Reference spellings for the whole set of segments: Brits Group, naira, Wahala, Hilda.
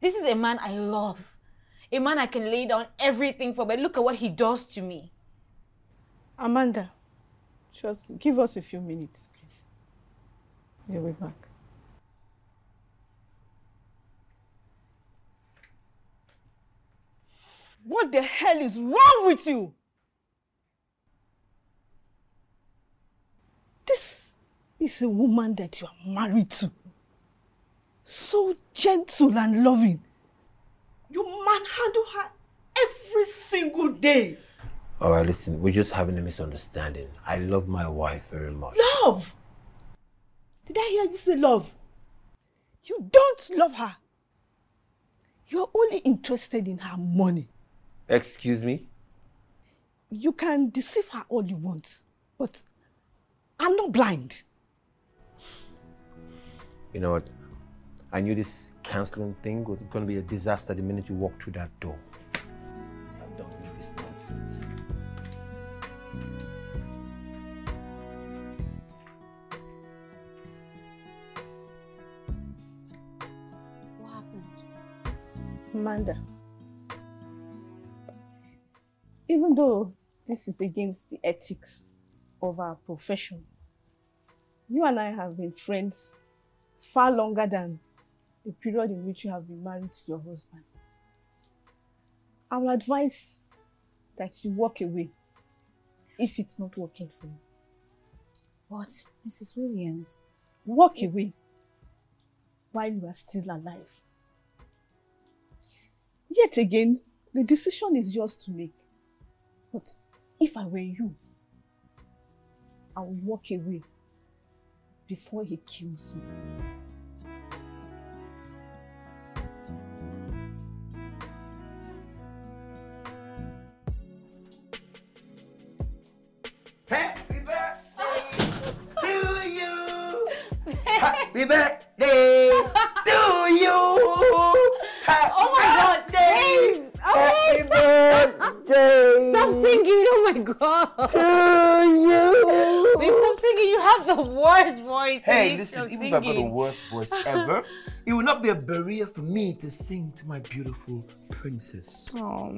This is a man I love. A man I can lay down everything for, but look at what he does to me. Amanda, just give us a few minutes, please. We'll be back. What the hell is wrong with you? This is a woman that you are married to. So gentle and loving. You manhandle her every single day. All right, listen, we're just having a misunderstanding. I love my wife very much. Love? Did I hear you say love? You don't love her. You're only interested in her money. Excuse me? You can deceive her all you want, but I'm not blind. You know what? I knew this cancelling thing was going to be a disaster the minute you walked through that door. I don't need this nonsense. What happened? Amanda, even though this is against the ethics of our profession, you and I have been friends far longer than the period in which you have been married to your husband. I will advise that you walk away if it's not working for you. What, Mrs. Williams? Walk away while you are still alive. Yet again, the decision is yours to make. But if I were you, I would walk away before he kills me. Happy birthday to you! Happy birthday! Happy birthday! Stop singing! Oh my God! To you! Babe, stop singing! You have the worst voice. Hey, listen, even if I've got the worst voice ever, it will not be a barrier for me to sing to my beautiful princess. Oh,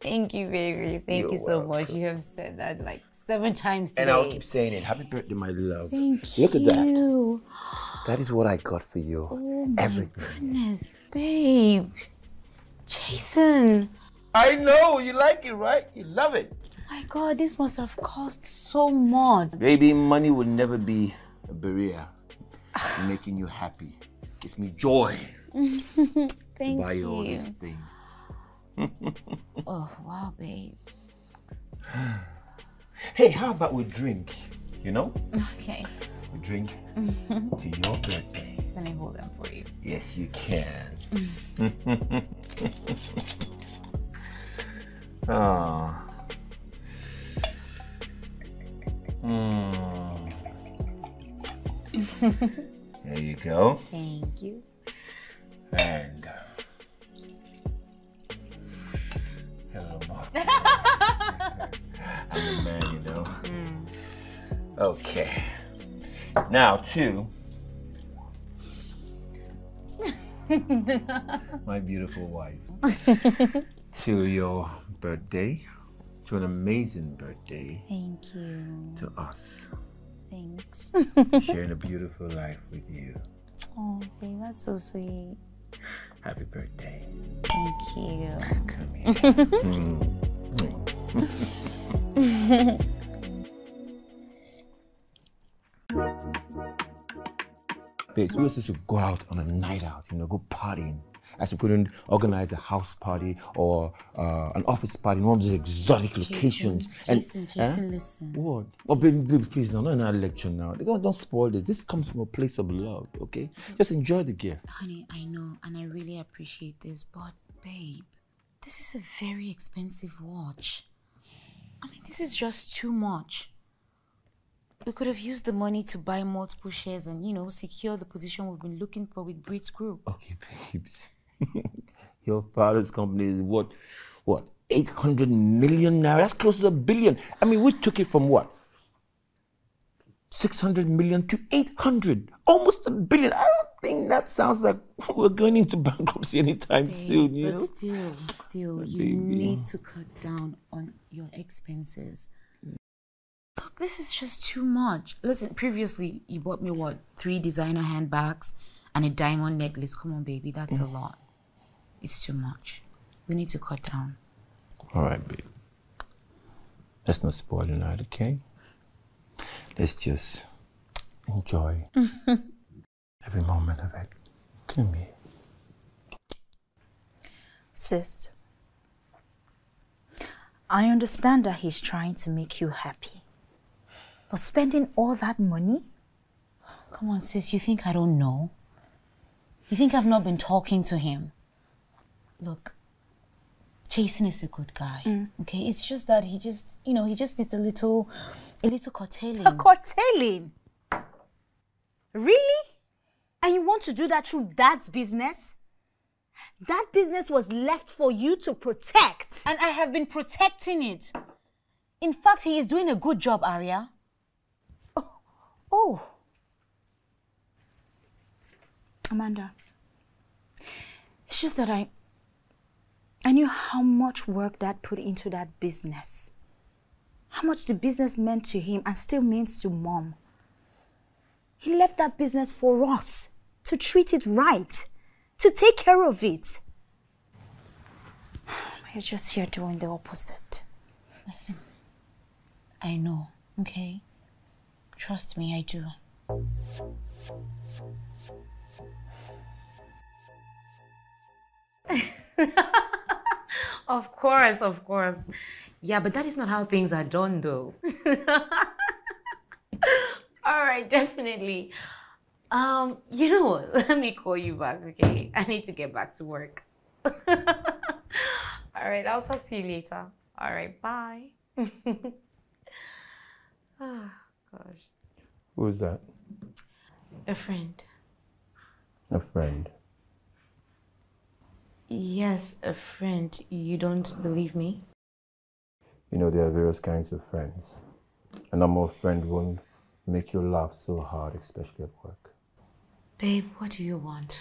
thank you, baby. Thank you so much. You have said that like 7 times today. And I'll keep saying it. Happy birthday, my love. Look at that. That is what I got for you. Oh, everything. Goodness, babe. Jason. I know. You like it, right? You love it. My God, this must have cost so much. Baby, money will never be a barrier in making you happy. It gives me joy to buy you all these things. Oh, wow, babe. Hey, how about we drink, you know? Okay. We drink to your birthday. Can I hold them for you? Yes, you can. Oh. Mm. There you go. Thank you. And... hello, Mom. I'm a man, you know. Mm. Okay. Now, to my beautiful wife. To your birthday. To an amazing birthday. Thank you. To us. Thanks. Sharing a beautiful life with you. Oh, babe, that's so sweet. Happy birthday. Thank you. Come here. Babe, we were supposed to go out on a night out, you know, go partying. As we couldn't organize a house party or an office party in one of those exotic locations. Jason, listen. What? Oh, babe, please, no, not in our lecture now. Don't spoil this. This comes from a place of love, okay? Just enjoy the gift. Honey, I know, and I really appreciate this, but babe, this is a very expensive watch. I mean, this is just too much. We could have used the money to buy multiple shares and, you know, secure the position we've been looking for with Brits Group. Okay, babes. Your father's company is what, 800 million naira? That's close to $1 billion. I mean, we took it from what? 600 million to 800, almost $1 billion. I don't think that sounds like we're going into bankruptcy anytime soon, you know? But still, you need to cut down on your expenses. Look, this is just too much. Listen, previously, you bought me, what, 3 designer handbags and a diamond necklace. Come on, baby, that's a lot. It's too much. We need to cut down. All right, babe. Let's not spoil the night, okay? Let's just enjoy every moment of it. Come here. Sis, I understand that he's trying to make you happy. But spending all that money? Come on, sis, you think I don't know? You think I've not been talking to him? Look, Jason is a good guy, okay? It's just that he just, you know, he just needs a little curtailing. A curtailing? Really? And you want to do that through dad's business? That business was left for you to protect. And I have been protecting it. In fact, he is doing a good job, Aria. Oh. Amanda, it's just that I knew how much work Dad put into that business. How much the business meant to him and still means to Mom. He left that business for us to treat it right, to take care of it. You're just here doing the opposite. Listen, I know, okay? Trust me, I do. Of course. Yeah, but that is not how things are done, though. All right, definitely. You know what? Let me call you back, okay? I need to get back to work. All right, I'll talk to you later. All right, bye. Oh, gosh. Who is that? A friend. A friend? Yes, a friend. You don't believe me? You know, there are various kinds of friends. A normal friend won't make you laugh so hard, especially at work. Babe, what do you want?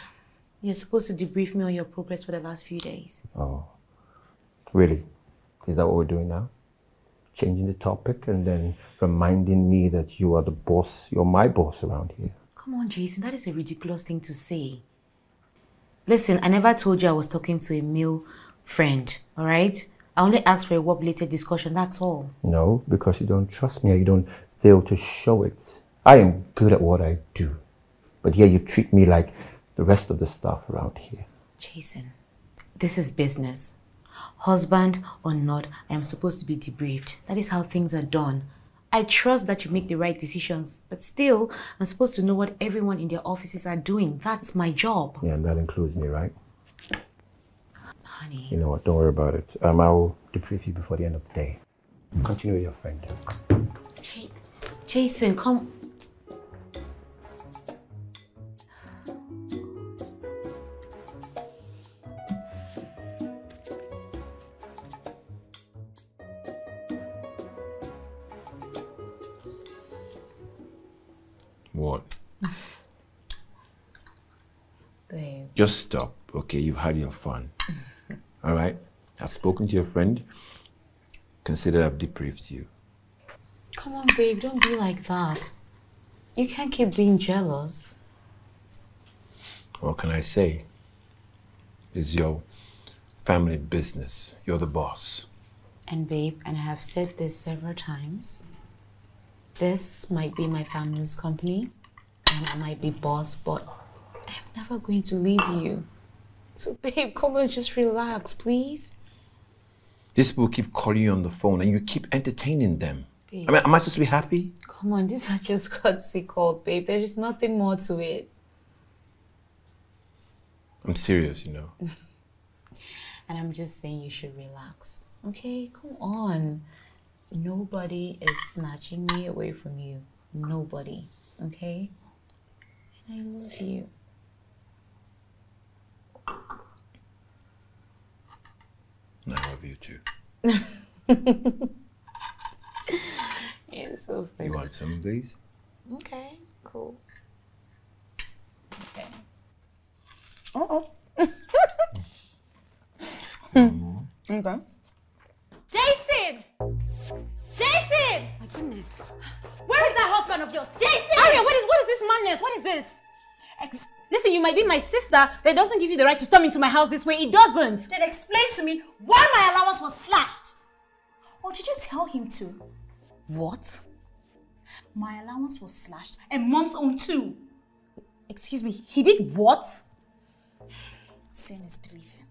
You're supposed to debrief me on your progress for the last few days. Oh, really? Is that what we're doing now? Changing the topic and then reminding me that you are the boss, you're my boss around here. Come on, Jason, that is a ridiculous thing to say. Listen, I never told you I was talking to a male friend, all right? I only asked for a work-related discussion, that's all. No, because you don't trust me or you don't fail to show it. I am good at what I do. But yeah, you treat me like the rest of the staff around here. Jason, this is business. Husband or not, I am supposed to be debriefed. That is how things are done. I trust that you make the right decisions, but still, I'm supposed to know what everyone in their offices are doing. That's my job. Yeah, and that includes me, right? Honey. You know what, don't worry about it. I'll debrief you before the end of the day. Continue with your friend. Jason, come. What? Babe. Just stop, okay? You've had your fun. All right? I've spoken to your friend. Consider I've debriefed you. Come on, babe. Don't be like that. You can't keep being jealous. What can I say? It's your family business. You're the boss. And babe, and I have said this several times, this might be my family's company, and I might be boss, but I'm never going to leave you. So babe, come on, just relax, please. These people keep calling you on the phone, and you keep entertaining them. Babe. I mean, am I supposed to be happy? Come on, these are just courtesy calls, babe. There is nothing more to it. I'm serious, you know. And I'm just saying you should relax, okay? Come on. Nobody is snatching me away from you. Nobody, okay? And I love you. And I love you too. You're so funny. You want some of these? Okay, cool. Okay. Okay. Jason! Jason! My goodness. Where is that husband of yours? Jason! Aria, what is this madness? What is this? Listen, you might be my sister, but it doesn't give you the right to storm into my house this way. It doesn't. Then explain to me why my allowance was slashed. Or did you tell him to? What? My allowance was slashed and Mom's own too. Excuse me, he did what? Seeing is believing.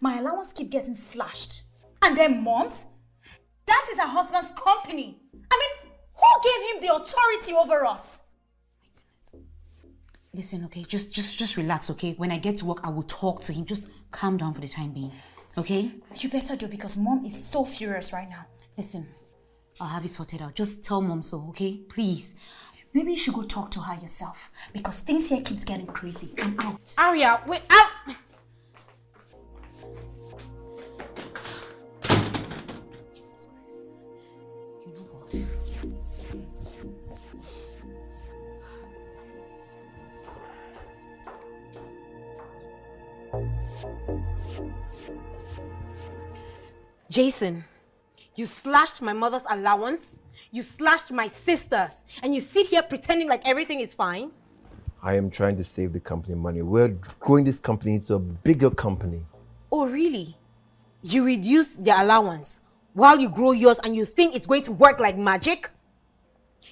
My allowance keep getting slashed. And then Mom's? That is her husband's company. I mean, who gave him the authority over us? Listen, okay, just relax, okay? When I get to work, I will talk to him. Just calm down for the time being, okay? You better do, because Mom is so furious right now. Listen, I'll have it sorted out. Just tell Mom so, okay? Please. Maybe you should go talk to her yourself, because things here keeps getting crazy. I'm out. Aria, wait, out! Jason, you slashed my mother's allowance, you slashed my sister's, and you sit here pretending like everything is fine? I am trying to save the company money. We're growing this company into a bigger company. Oh, really? You reduce their allowance while you grow yours, and you think it's going to work like magic?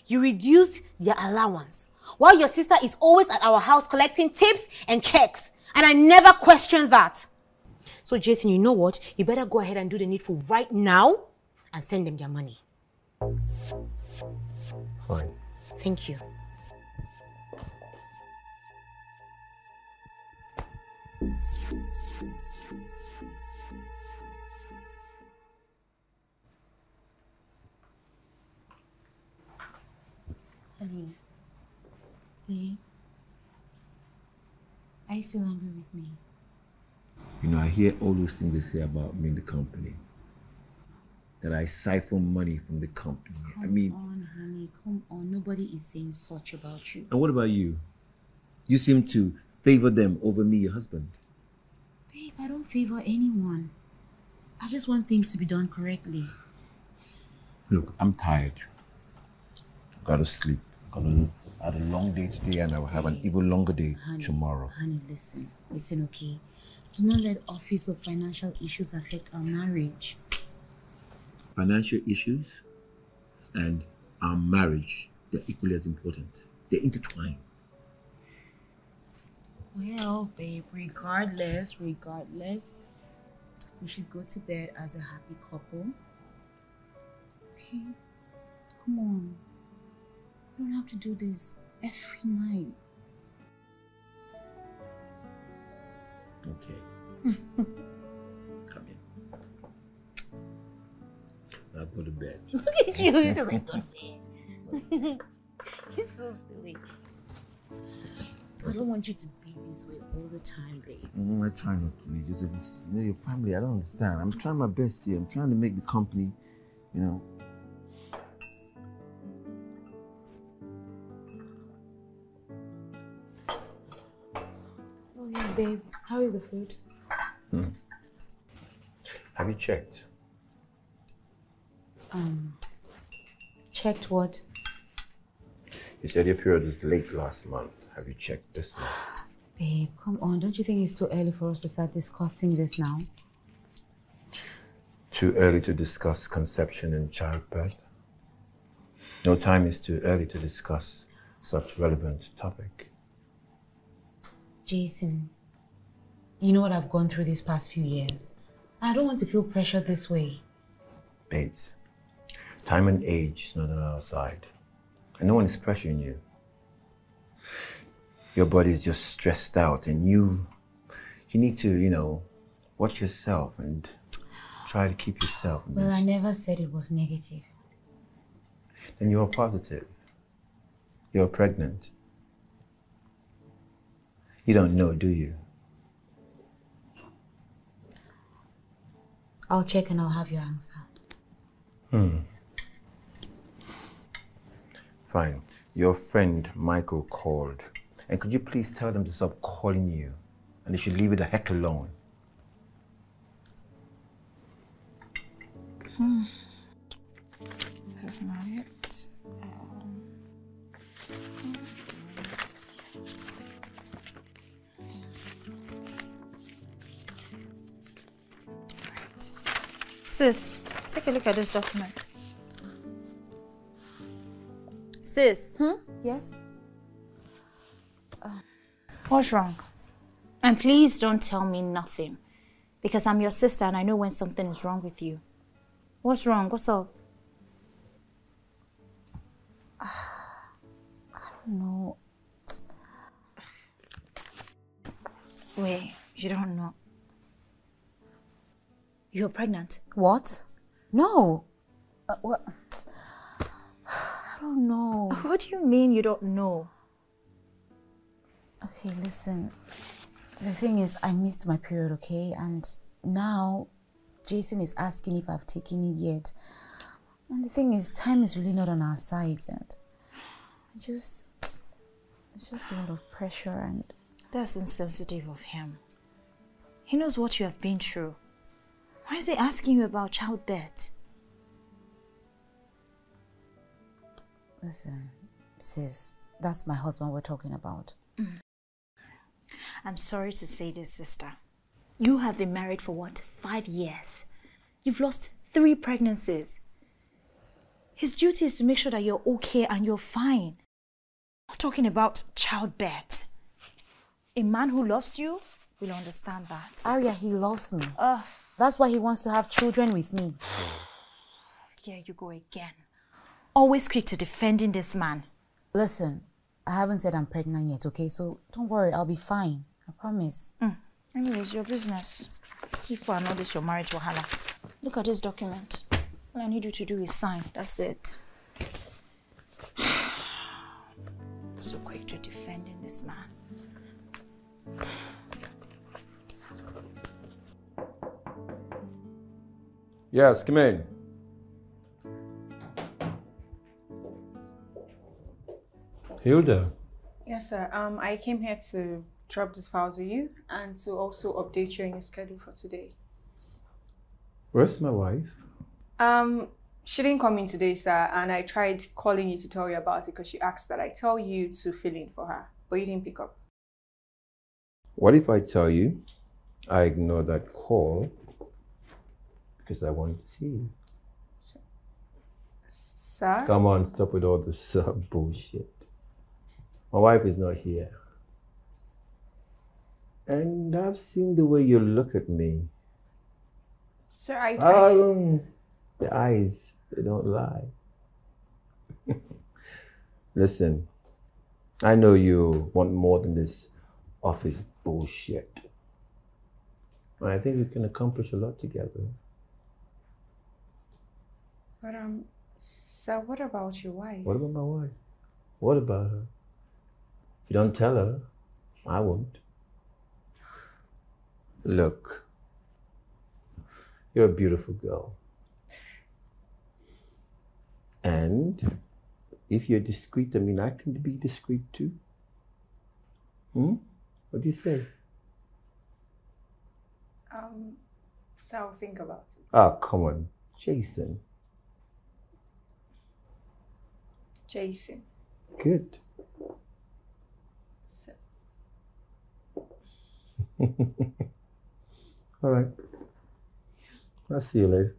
You reduced their allowance while your sister is always at our house collecting tips and checks, and I never questioned that. So Jason, you know what? You better go ahead and do the needful right now and send them their money. Fine. Thank you. Honey. Hey. Are you still angry with me? You know, I hear all those things they say about me in the company. That I siphon money from the company. I mean... Come on, honey, come on. Nobody is saying such about you. And what about you? You seem to favor them over me, your husband. Babe, I don't favor anyone. I just want things to be done correctly. Look, I'm tired. I've got to sleep. I've got to have a long day today, and I will have an even longer day tomorrow. Honey, listen. Listen, okay? Do not let office or financial issues affect our marriage. Financial issues and our marriage, they're equally as important. They're intertwined. Well, babe, regardless, we should go to bed as a happy couple. Okay? Come on. You don't have to do this every night. Okay. Come in. I'll go to bed. Look at you. You're just like, you're so silly. I don't want you to be this way all the time, babe. I try not to be. Just, you know, your family, I don't understand. I'm trying my best here. I'm trying to make the company, you know. Oh, yeah, babe. How is the food? Have you checked? Checked what? You said your period was late last month. Have you checked this month? Babe, come on. Don't you think it's too early for us to start discussing this now? Too early to discuss conception and childbirth? No time is too early to discuss such relevant topic. Jason. You know what I've gone through these past few years. I don't want to feel pressured this way. Babes, time and age is not on our side. And no one is pressuring you. Your body is just stressed out and you need to, you know, watch yourself and try to keep yourself. Well, I never said it was negative. Then you're positive. You're pregnant. You don't know, do you? I'll check and I'll have your answer. Fine. Your friend Michael called. And could you please tell them to stop calling you? And they should leave it the heck alone. This is not it. Right. Sis, take a look at this document. Sis, Yes? What's wrong? And please don't tell me nothing, because I'm your sister and I know when something is wrong with you. What's wrong? What's up? I don't know. Wait, you don't know. You're pregnant? What? No. What? I don't know. What do you mean you don't know? Okay, listen. The thing is, I missed my period, okay? And now, Jason is asking if I've taken it yet. And the thing is, time is really not on our side. And it's just a lot of pressure and... That's insensitive of him. He knows what you have been through. Why is he asking you about childbirth? Listen, sis, that's my husband we're talking about. I'm sorry to say this, sister. You have been married for what, 5 years? You've lost 3 pregnancies. His duty is to make sure that you're okay and you're fine. Not talking about childbirth. A man who loves you will understand that. Arya, he loves me. That's why he wants to have children with me. Here you go again. Always quick to defending this man. Listen, I haven't said I'm pregnant yet, okay? So don't worry, I'll be fine. I promise. Anyways, your business. People are not this your marriage, Wahala. Look at this document. All I need you to do is sign. That's it. So quick to defending this man. Yes, come in. Hilda. Yes, sir. I came here to drop these files with you and to also update you on your schedule for today. Where's my wife? She didn't come in today, sir, and I tried calling you to tell you about it because she asked that I tell you to fill in for her, but you didn't pick up. What if I tell you I ignore that call because I want to see you? Sir? Come on, stop with all this bullshit. My wife is not here. And I've seen the way you look at me. Sir, the eyes, they don't lie. Listen, I know you want more than this office bullshit. And I think we can accomplish a lot together. But, sir, what about your wife? What about my wife? What about her? If you don't tell her, I won't. Look, you're a beautiful girl. And if you're discreet, I mean, I can be discreet too. What do you say? So I'll think about it. Oh, come on. Jason. Good. So. All right. I'll see you later.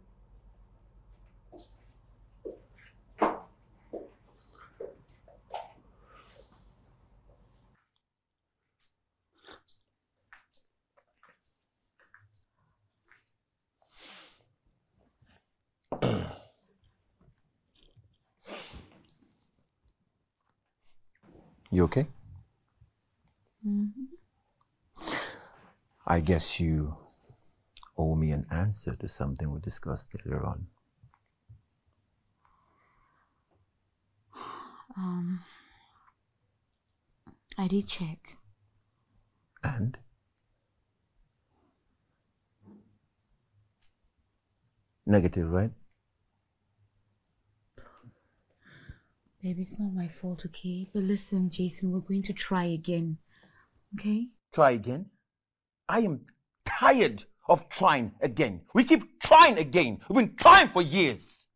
You okay? I guess you owe me an answer to something we discussed later on. I did check. And? Negative, right? Baby, it's not my fault, okay? But listen, Jason, we're going to try again, okay? Try again? I am tired of trying again. We keep trying again. We've been trying for years.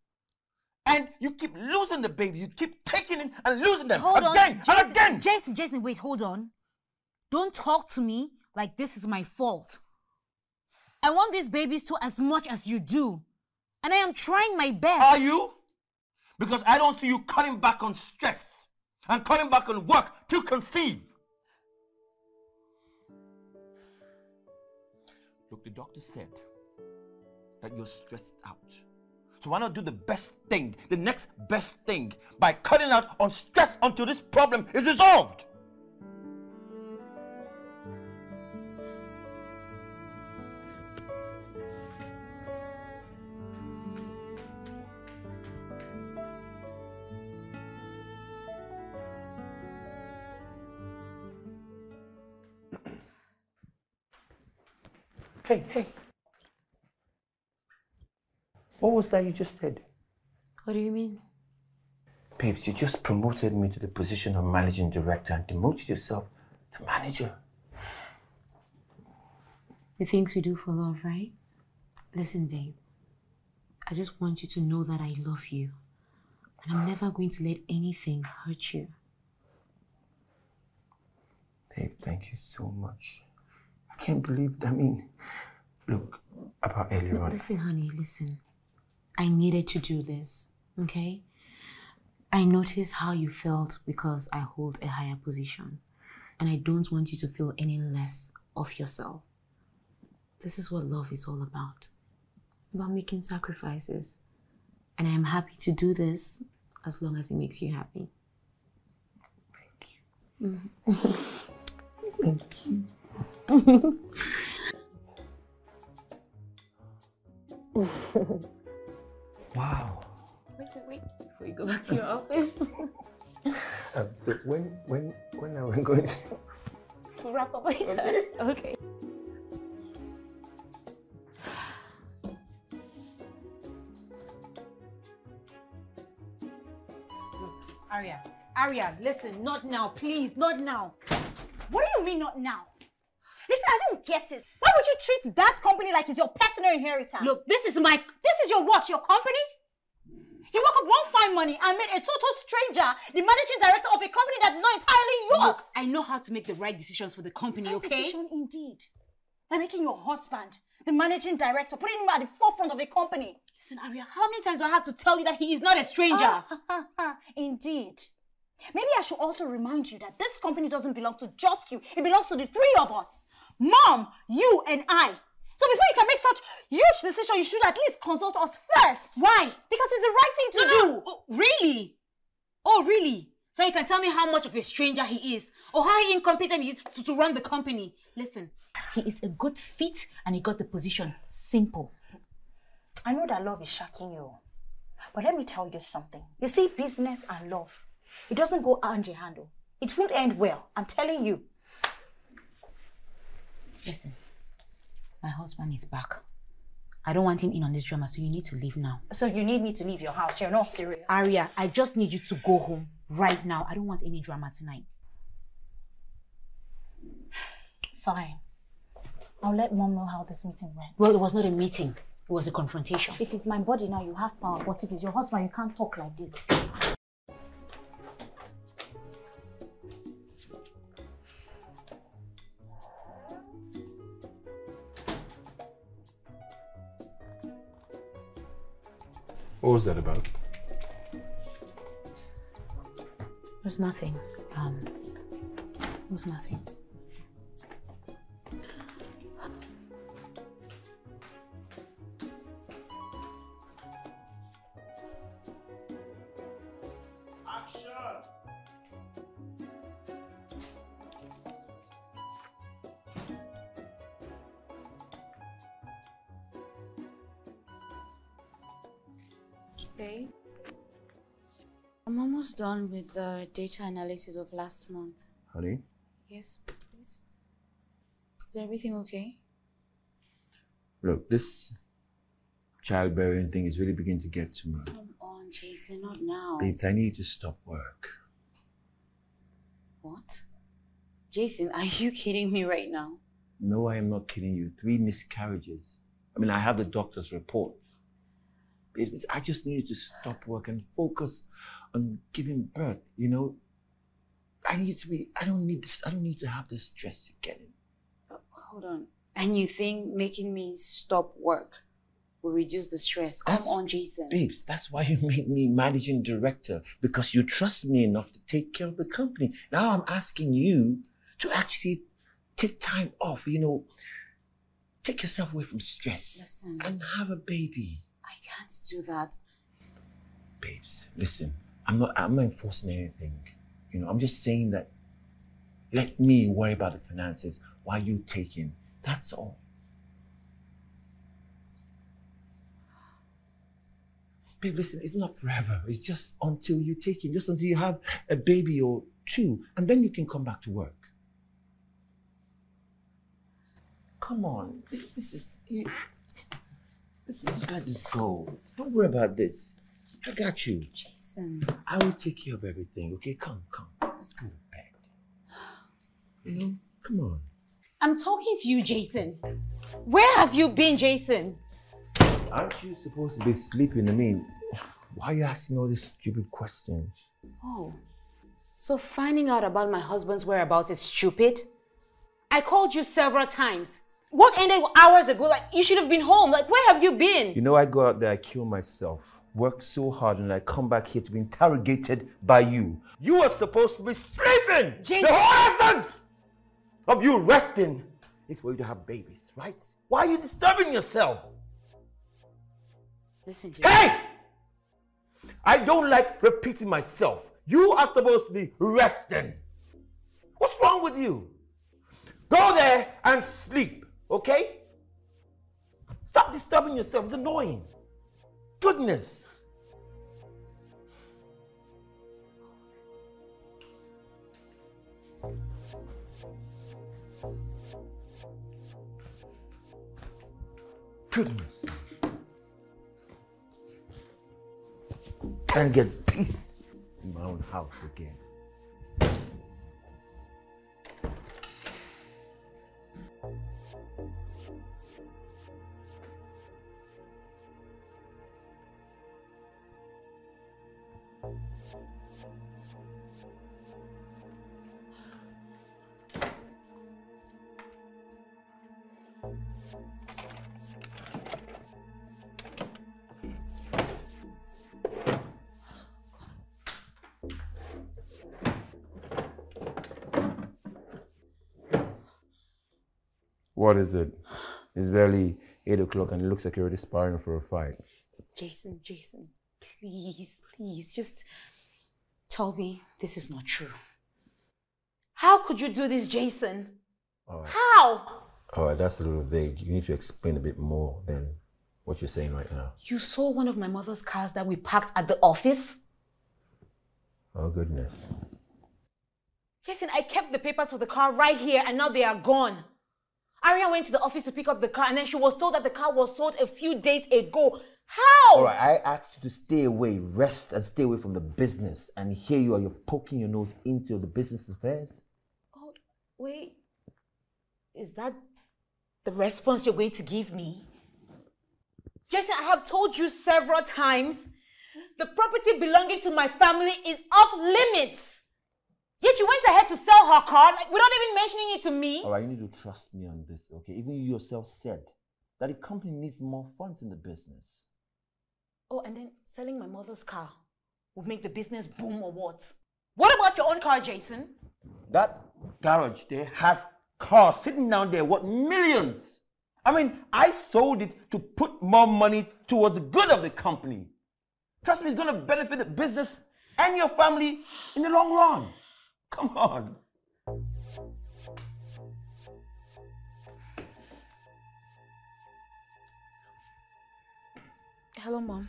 And you keep losing the baby. You keep taking it and losing them again and again. Jason, wait, hold on. Don't talk to me like this is my fault. I want these babies too as much as you do. And I am trying my best. Are you? Because I don't see you cutting back on stress and cutting back on work to conceive. Look, the doctor said that you're stressed out. So why not do the best thing, the next best thing, by cutting out on stress until this problem is resolved? Hey. What was that you just said? What do you mean? Babes, you just promoted me to the position of managing director and demoted yourself to manager. The things we do for love, right? Listen, babe. I just want you to know that I love you. And I'm never going to let anything hurt you. Babe, thank you so much. I can't believe it. I mean, look, about earlier on. Listen, honey, listen. I needed to do this, okay? I noticed how you felt because I hold a higher position. And I don't want you to feel any less of yourself. This is what love is all about making sacrifices. And I am happy to do this as long as it makes you happy. Thank you. Thank you. Wow. Wait. Before you go back to your office. So when are we going to wrap up later? Okay. Look, Aria, listen, not now, please, not now. What do you mean not now? Listen, I don't get it. Why would you treat that company like it's your personal inheritance? Look, this is your company? You woke up one fine morning and made a total stranger the managing director of a company that is not entirely yours. Look, I know how to make the right decisions for the company, okay? Right decision indeed. By making your husband the managing director, putting him at the forefront of a company. Listen, Aria, how many times do I have to tell you that he is not a stranger? Indeed. Maybe I should also remind you that this company doesn't belong to just you. It belongs to the three of us. Mom, you, and I. So before you can make such huge decision, you should at least consult us first. Why? Because it's the right thing to do. Oh, really? Oh, really? So you can tell me how much of a stranger he is or how incompetent he is to run the company. Listen, he is a good fit and he got the position. Simple. I know that love is shocking you. But let me tell you something. You see, business and love, it doesn't go hand in hand. It won't end well, I'm telling you. Listen, my husband is back. I don't want him in on this drama, so you need to leave now. So you need me to leave your house? You're not serious. Aria, I just need you to go home right now. I don't want any drama tonight. Fine. I'll let Mom know how this meeting went. Well, it was not a meeting. It was a confrontation. If it's my body now, you have power. But if it's your husband, you can't talk like this. What was that about? It was nothing. It was nothing. Done with the data analysis of last month. Honey? Yes, please. Is everything okay? Look, this childbearing thing is really beginning to get to me. Come on, Jason, not now. Babes, I need to stop work. What? Jason, are you kidding me right now? No, I am not kidding you. 3 miscarriages. I mean, I have the doctor's report. Babes, I just need to stop work and focus on giving birth, you know? I need to be, I don't need this, I don't need to have this stress again. But hold on. And you think making me stop work will reduce the stress? Come on, Jason. Babes, that's why you made me managing director, because you trust me enough to take care of the company. Now I'm asking you to actually take time off, you know, take yourself away from stress. Listen, and have a baby. I can't do that. Babes, listen, I'm not enforcing anything. You know, I'm just saying that let me worry about the finances while you take in. That's all. Babe, listen, it's not forever. It's just until you take in, just until you have a baby or 2, and then you can come back to work. Come on, just let this go. Don't worry about this. I got you. Jason. I will take care of everything, okay? Come. Let's go to bed. You know? Come on. I'm talking to you, Jason. Where have you been, Jason? Aren't you supposed to be sleeping? I mean, why are you asking all these stupid questions? Oh, so finding out about my husband's whereabouts is stupid? I called you several times. Work ended hours ago, like you should have been home. Like, where have you been? You know, I go out there, I kill myself. Work so hard and I come back here to be interrogated by you. You were supposed to be sleeping! Jason. The whole essence of you resting is for you to have babies, right? Why are you disturbing yourself? Listen to me. Hey! I don't like repeating myself. You are supposed to be resting. What's wrong with you? Go there and sleep. Okay? Stop disturbing yourself. It's annoying. Goodness. Goodness. Can't get peace in my own house again. What is it? It's barely 8 o'clock and it looks like you're already sparring for a fight. Jason, please, just tell me this is not true. How could you do this, Jason? All right. How? All right, that's a little vague. You need to explain a bit more than what you're saying right now. You sold one of my mother's cars that we parked at the office? Oh, goodness. Jason, I kept the papers for the car right here and now they are gone. Aria went to the office to pick up the car and then she was told that the car was sold a few days ago. How? All right, I asked you to stay away, rest and stay away from the business. And here you are, you're poking your nose into the business affairs. Oh, wait. Is that the response you're going to give me? Jason, I have told you several times, the property belonging to my family is off limits. Yet you went ahead to sell her car, like, without even mentioning it to me. All right, you need to trust me on this, okay? Even you yourself said that the company needs more funds in the business. Oh, and then selling my mother's car would make the business boom or what? What about your own car, Jason? That garage there has cars sitting down there worth millions. I mean, I sold it to put more money towards the good of the company. Trust me, it's going to benefit the business and your family in the long run. Come on. Hello, Mom.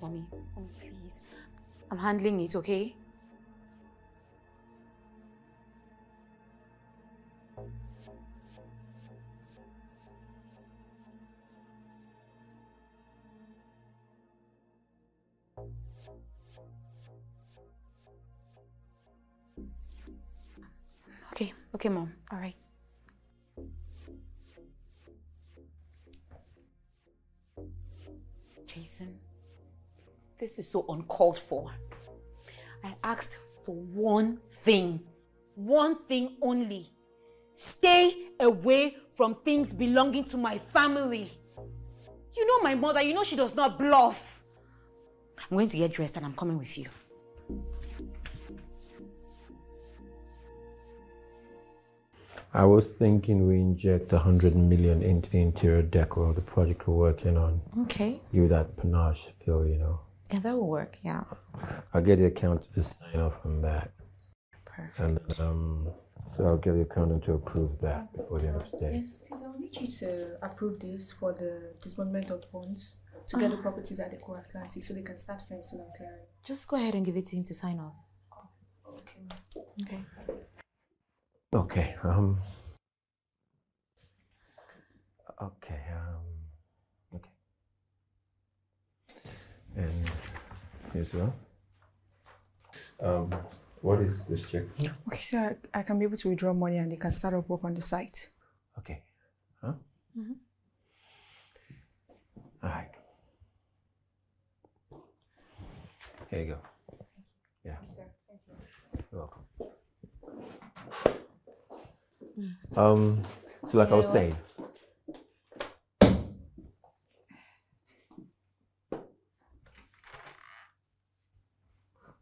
Mommy, please. I'm handling it, okay? Okay, okay, Mom. All right. Jason, this is so uncalled for. I asked for one thing only. Stay away from things belonging to my family. You know my mother, you know she does not bluff. I'm going to get dressed and I'm coming with you. I was thinking we inject 100 million into the interior decor of the project we're working on. Okay. Give that panache feel, you know. Yeah, that will work, yeah. I'll get the accountant to sign off on that. Perfect. And so I'll get the accountant to approve that before the end of the day. Yes, so I need you to approve this for the disbursement of funds to get the properties at the core Atlantic so they can start fencing and clearing. Just go ahead and give it to him to sign off. Okay. Okay. Okay, okay. And here's well. What is this check? Okay, so I can be able to withdraw money and they can start up work on the site. Okay. Huh? Mm-hmm. All right. Here you go. Yeah. Thank you, sir. Thank you. You're welcome. So like I was saying,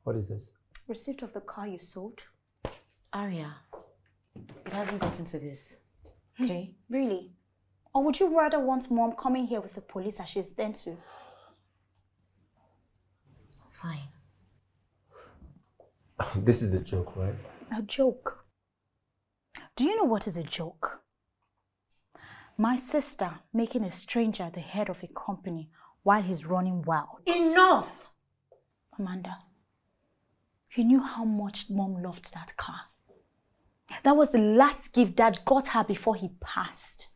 what is this? Receipt of the car you sold. Aria, it hasn't gotten to this, okay? Really? Or would you rather want Mom coming here with the police as she's then to? Fine. This is a joke, right? A joke. Do you know what is a joke? My sister making a stranger the head of a company while he's running wild. Enough! Amanda, you knew how much Mom loved that car. That was the last gift Dad got her before he passed.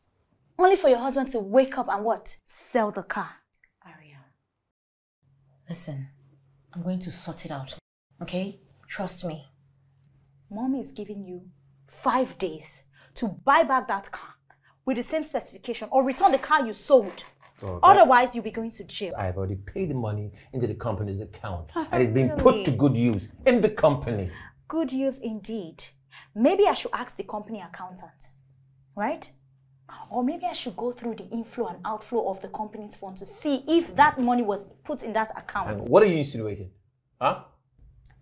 Only for your husband to wake up and what? Sell the car. Aria, listen, I'm going to sort it out, okay? Trust me. Mom is giving you 5 days to buy back that car with the same specification or return the car you sold. Oh, otherwise, you'll be going to jail. I've already paid the money into the company's account and it's being put to good use in the company. Good use indeed. Maybe I should ask the company accountant, right? Or maybe I should go through the inflow and outflow of the company's fund to see if that money was put in that account. And what are you insinuating? Huh?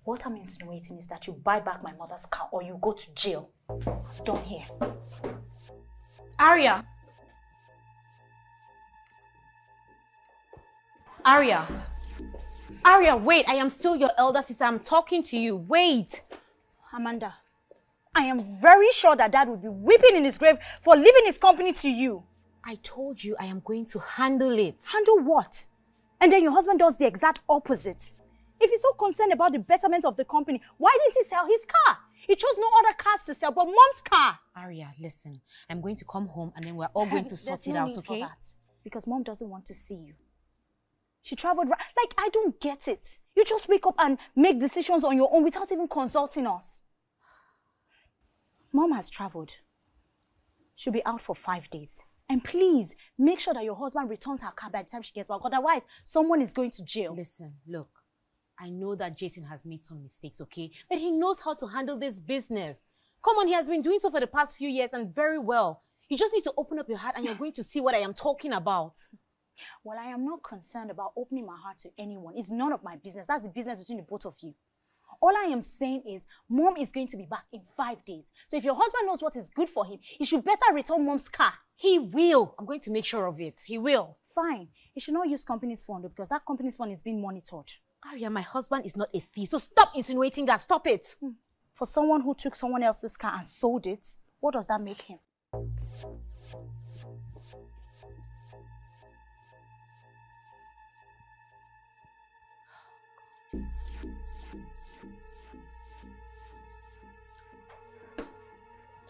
What I'm insinuating is that you buy back my mother's car or you go to jail. Don't hear. Aria! Aria! Aria, wait! I am still your elder sister. I'm talking to you. Wait! Amanda, I am very sure that Dad would be weeping in his grave for leaving his company to you. I told you I am going to handle it. Handle what? And then your husband does the exact opposite. If he's so concerned about the betterment of the company, why didn't he sell his car? He chose no other cars to sell but Mom's car. Aria, listen, I'm going to come home and then we're all going to sort it out, okay? Because Mom doesn't want to see you. She traveled right, like, I don't get it. You just wake up and make decisions on your own without even consulting us. Mom has traveled. She'll be out for 5 days. And please, make sure that your husband returns her car by the time she gets back. Otherwise, someone is going to jail. Listen, look. I know that Jason has made some mistakes, okay? But he knows how to handle this business. Come on, he has been doing so for the past few years and very well. You just need to open up your heart and you're going to see what I am talking about. Well, I am not concerned about opening my heart to anyone. It's none of my business. That's the business between the both of you. All I am saying is Mom is going to be back in 5 days. So if your husband knows what is good for him, he should better return Mom's car. He will. I'm going to make sure of it. He will. Fine. He should not use company's fund because that company's fund is being monitored. Aria, my husband is not a thief, so stop insinuating that. Stop it. For someone who took someone else's car and sold it, what does that make him?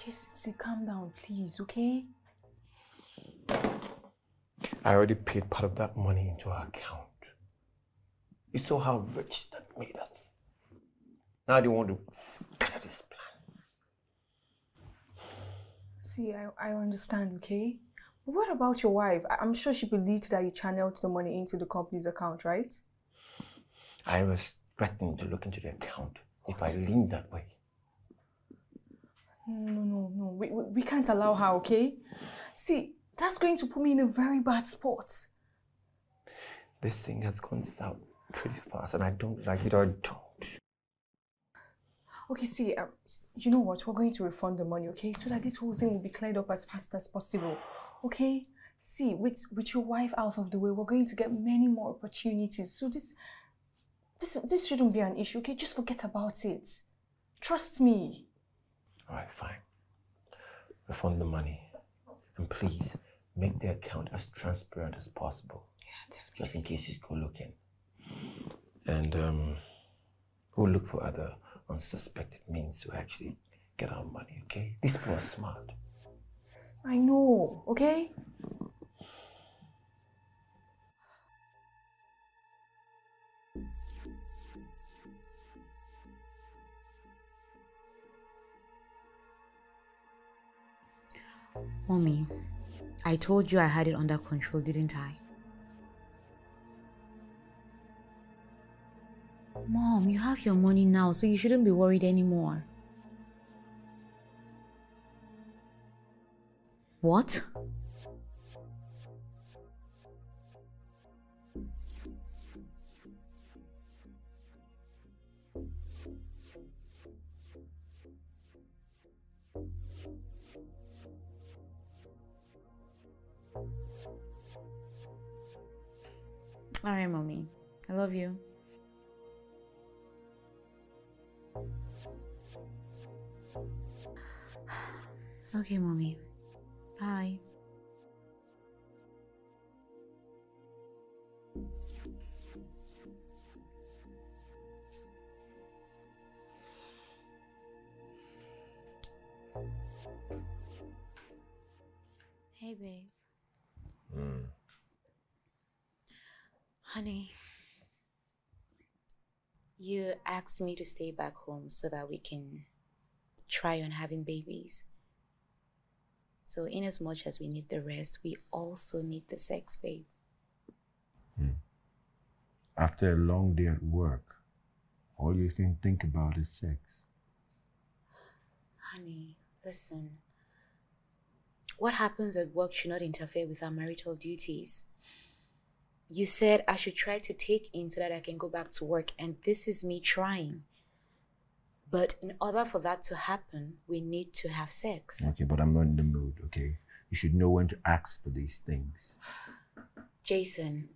Jason, calm down, please, okay? I already paid part of that money into our account. You saw how rich that made us. Now they want to scatter this plan. See, I understand, okay? But what about your wife? I'm sure she believed that you channeled the money into the company's account, right? I was threatened to look into the account if I leaned that way. No. We can't allow her, okay? See, that's going to put me in a very bad spot. This thing has gone south pretty fast and I don't like it, I don't. Okay, see, you know what? We're going to refund the money, okay? So that this whole thing will be cleared up as fast as possible, okay? See, with your wife out of the way, we're going to get many more opportunities. So this shouldn't be an issue, okay? Just forget about it. Trust me. All right, fine. Refund the money. And please, make the account as transparent as possible. Yeah, definitely. Just in case she's go looking. And we'll look for other unsuspected means to actually get our money, okay? These people are smart. I know, okay? Mommy, I told you I had it under control, didn't I? Mom, you have your money now, so you shouldn't be worried anymore. What? All right, Mommy. I love you. Okay, Mommy. Bye. Hey, babe. Honey, you asked me to stay back home so that we can try on having babies. So in as much as we need the rest, we also need the sex, babe. After a long day at work, all you can think about is sex. Honey, listen. What happens at work should not interfere with our marital duties. You said I should try to take in so that I can go back to work, and this is me trying. But in order for that to happen, we need to have sex. Okay, but I'm not in the mood, okay? You should know when to ask for these things. Jason,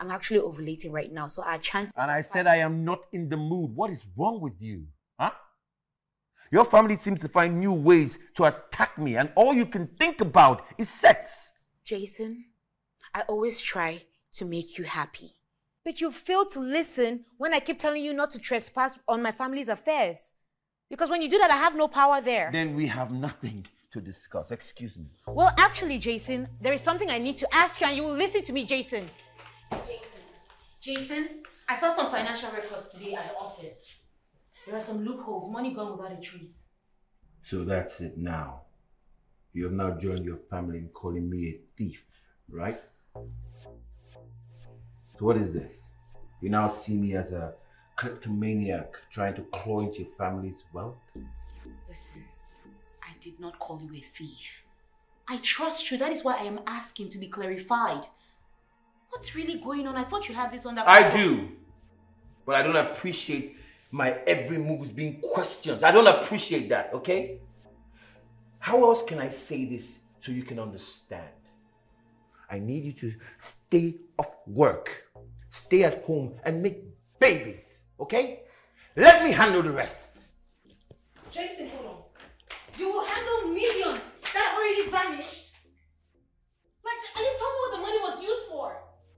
I'm actually ovulating right now, so our chance... And I said I am not in the mood. What is wrong with you? Huh? Your family seems to find new ways to attack me, and all you can think about is sex. Jason, I always try to make you happy. But you fail to listen when I keep telling you not to trespass on my family's affairs. Because when you do that, I have no power there. Then we have nothing to discuss. Excuse me. Well, actually, Jason, there is something I need to ask you and you will listen to me, Jason. Jason, I saw some financial records today at the office. There are some loopholes, money gone without a trace. So that's it now. You have now joined your family in calling me a thief, right? So what is this? You now see me as a kleptomaniac trying to claw into your family's wealth? Listen, I did not call you a thief. I trust you. That is why I am asking to be clarified. What's really going on? I thought you had this under control. I do. But I don't appreciate my every move is being questioned. I don't appreciate that, okay? How else can I say this so you can understand? I need you to stay off work, stay at home, and make babies, okay? Let me handle the rest. Jason, hold on. You will handle millions that already vanished. Like, at least tell me what the money was used for.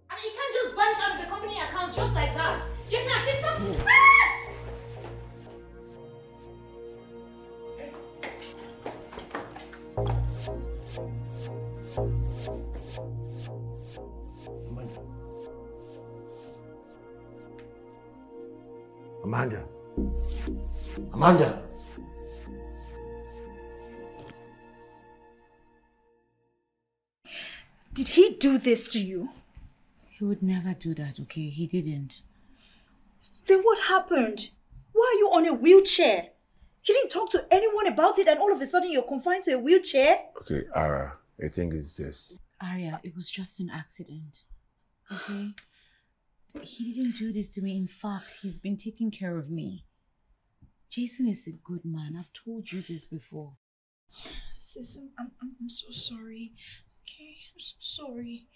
I mean, you can't just vanish out of the company accounts just like that. Jason, I think something. Ah! Amanda. Amanda. Did he do this to you? He would never do that, okay? He didn't. Then what happened? Why are you on a wheelchair? You didn't talk to anyone about it and all of a sudden you're confined to a wheelchair? Okay, Ara, I think it's this. Aria, it was just an accident, okay? He didn't do this to me. In fact, he's been taking care of me. Jason is a good man. I've told you this before. Sis, I'm so sorry. Okay, I'm so sorry.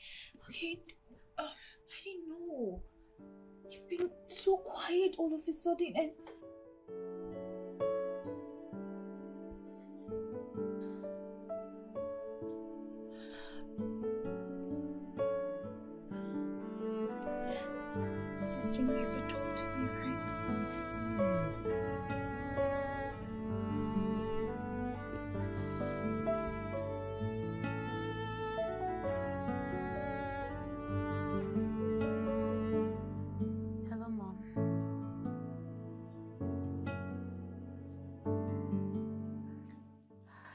Okay, I didn't know. You've been so quiet all of a sudden and...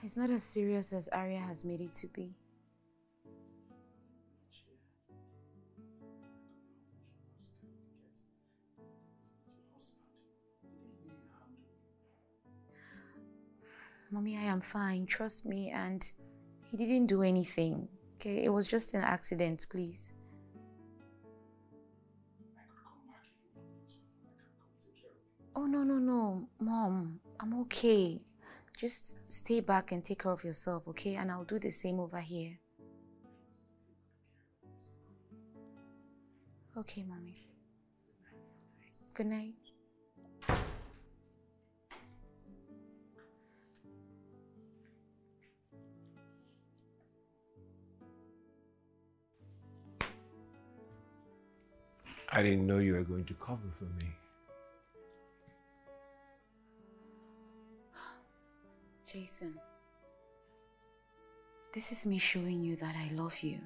It's not as serious as Aria has made it to be. Mommy, I am fine. Trust me, and he didn't do anything. Okay, it was just an accident, please. Oh, no, Mom, I'm okay. Just stay back and take care of yourself, okay? And I'll do the same over here. Okay, Mommy. Good night. I didn't know you were going to cover for me. Jason, this is me showing you that I love you.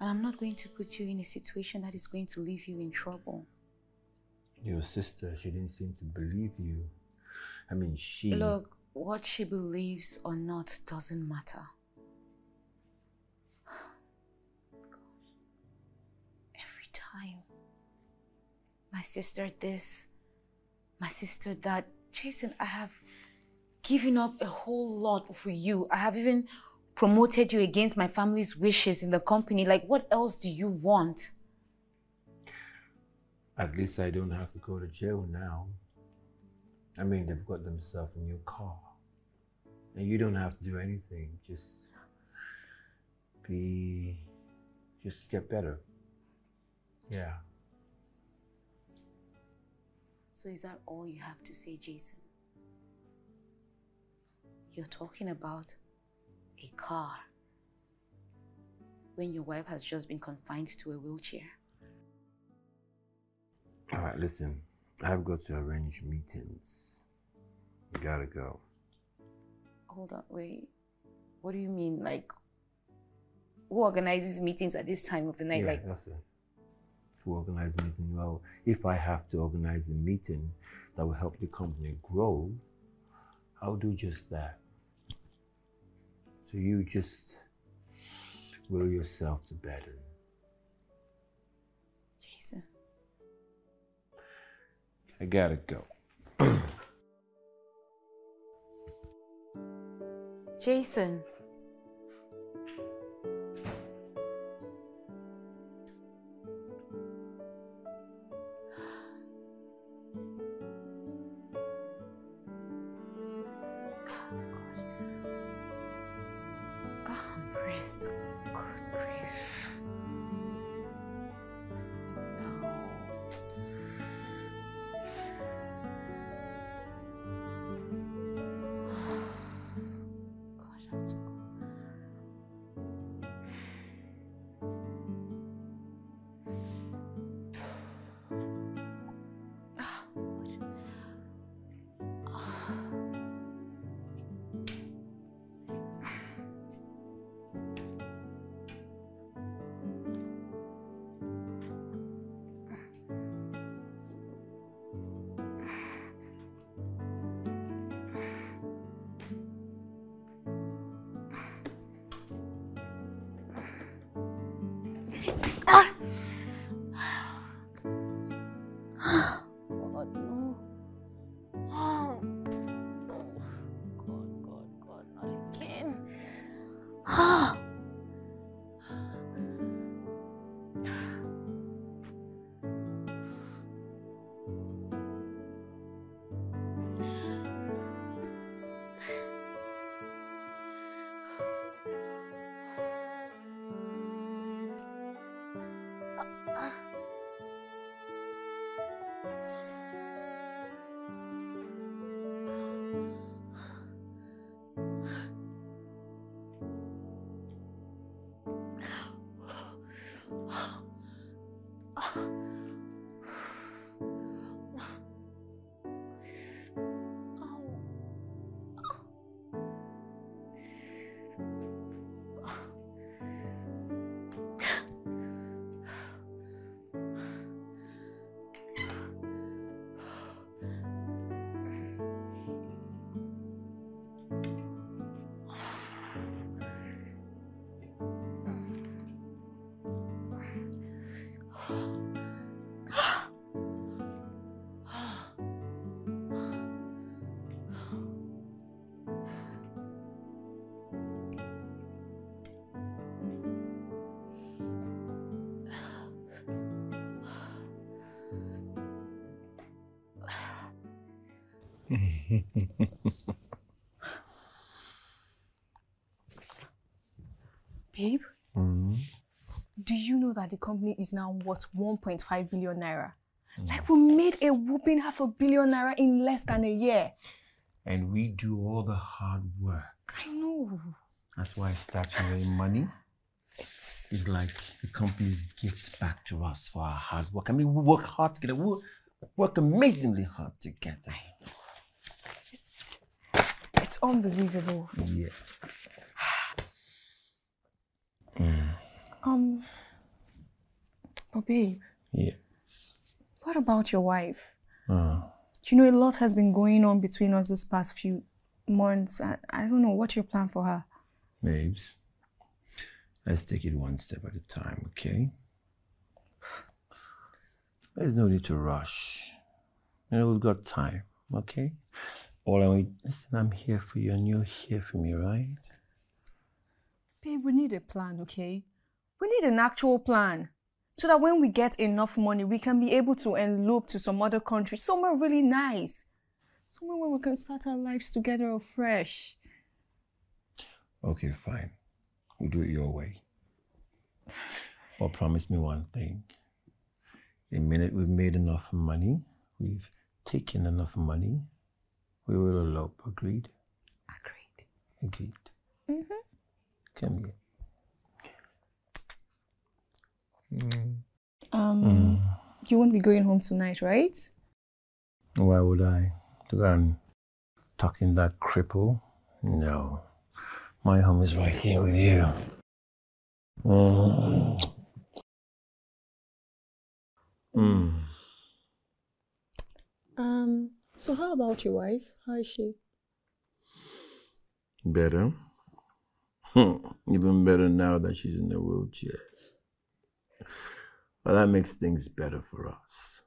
And I'm not going to put you in a situation that is going to leave you in trouble. Your sister, she didn't seem to believe you. I mean, she... Look, what she believes or not doesn't matter. Every time. My sister this, my sister that. Jason, I have... giving up a whole lot for you. I have even promoted you against my family's wishes in the company. Like, what else do you want? At least I don't have to go to jail now. I mean, they've got themselves a new car. And you don't have to do anything. Just get better. Yeah. So is that all you have to say, Jason? You're talking about a car when your wife has just been confined to a wheelchair. All right, listen, I've got to arrange meetings. We gotta go. Hold on, wait. What do you mean? Like, who organizes meetings at this time of the night? Yeah, like, that's it. Who organizes meetings? Well, if I have to organize a meeting that will help the company grow, I'll do just that. So you just will yourself to better. Jason. I gotta go. Jason. That's cool. Babe, do you know that the company is now worth 1.5 billion naira? Like, we made a whooping 500 million naira in less than a year. And we do all the hard work. I know. That's why statutory money is like the company's gift back to us for our hard work. I mean, we work hard together. We work amazingly hard together. I know. It's unbelievable. Yeah. But babe. Yeah. What about your wife? Do you know a lot has been going on between us this past few months? I don't know. What's your plan for her? Babes, let's take it one step at a time, okay? There's no need to rush. You know, we've got time, okay? All I mean, listen, I'm here for you and you're here for me, right? Babe, we need a plan, okay? We need an actual plan. So that when we get enough money, we can be able to elope to some other country, somewhere really nice. Somewhere where we can start our lives together afresh. Okay, fine. We'll do it your way. But promise me one thing. The minute we've made enough money, we've taken enough money, we will elope. Agreed? Agreed. Agreed. Mm-hmm. Come here. You won't be going home tonight, right? Why would I? To go and tuck in that cripple? No. My home is right here with you. So how about your wife? How is she? Better. Even better now that she's in a wheelchair. Well, that makes things better for us.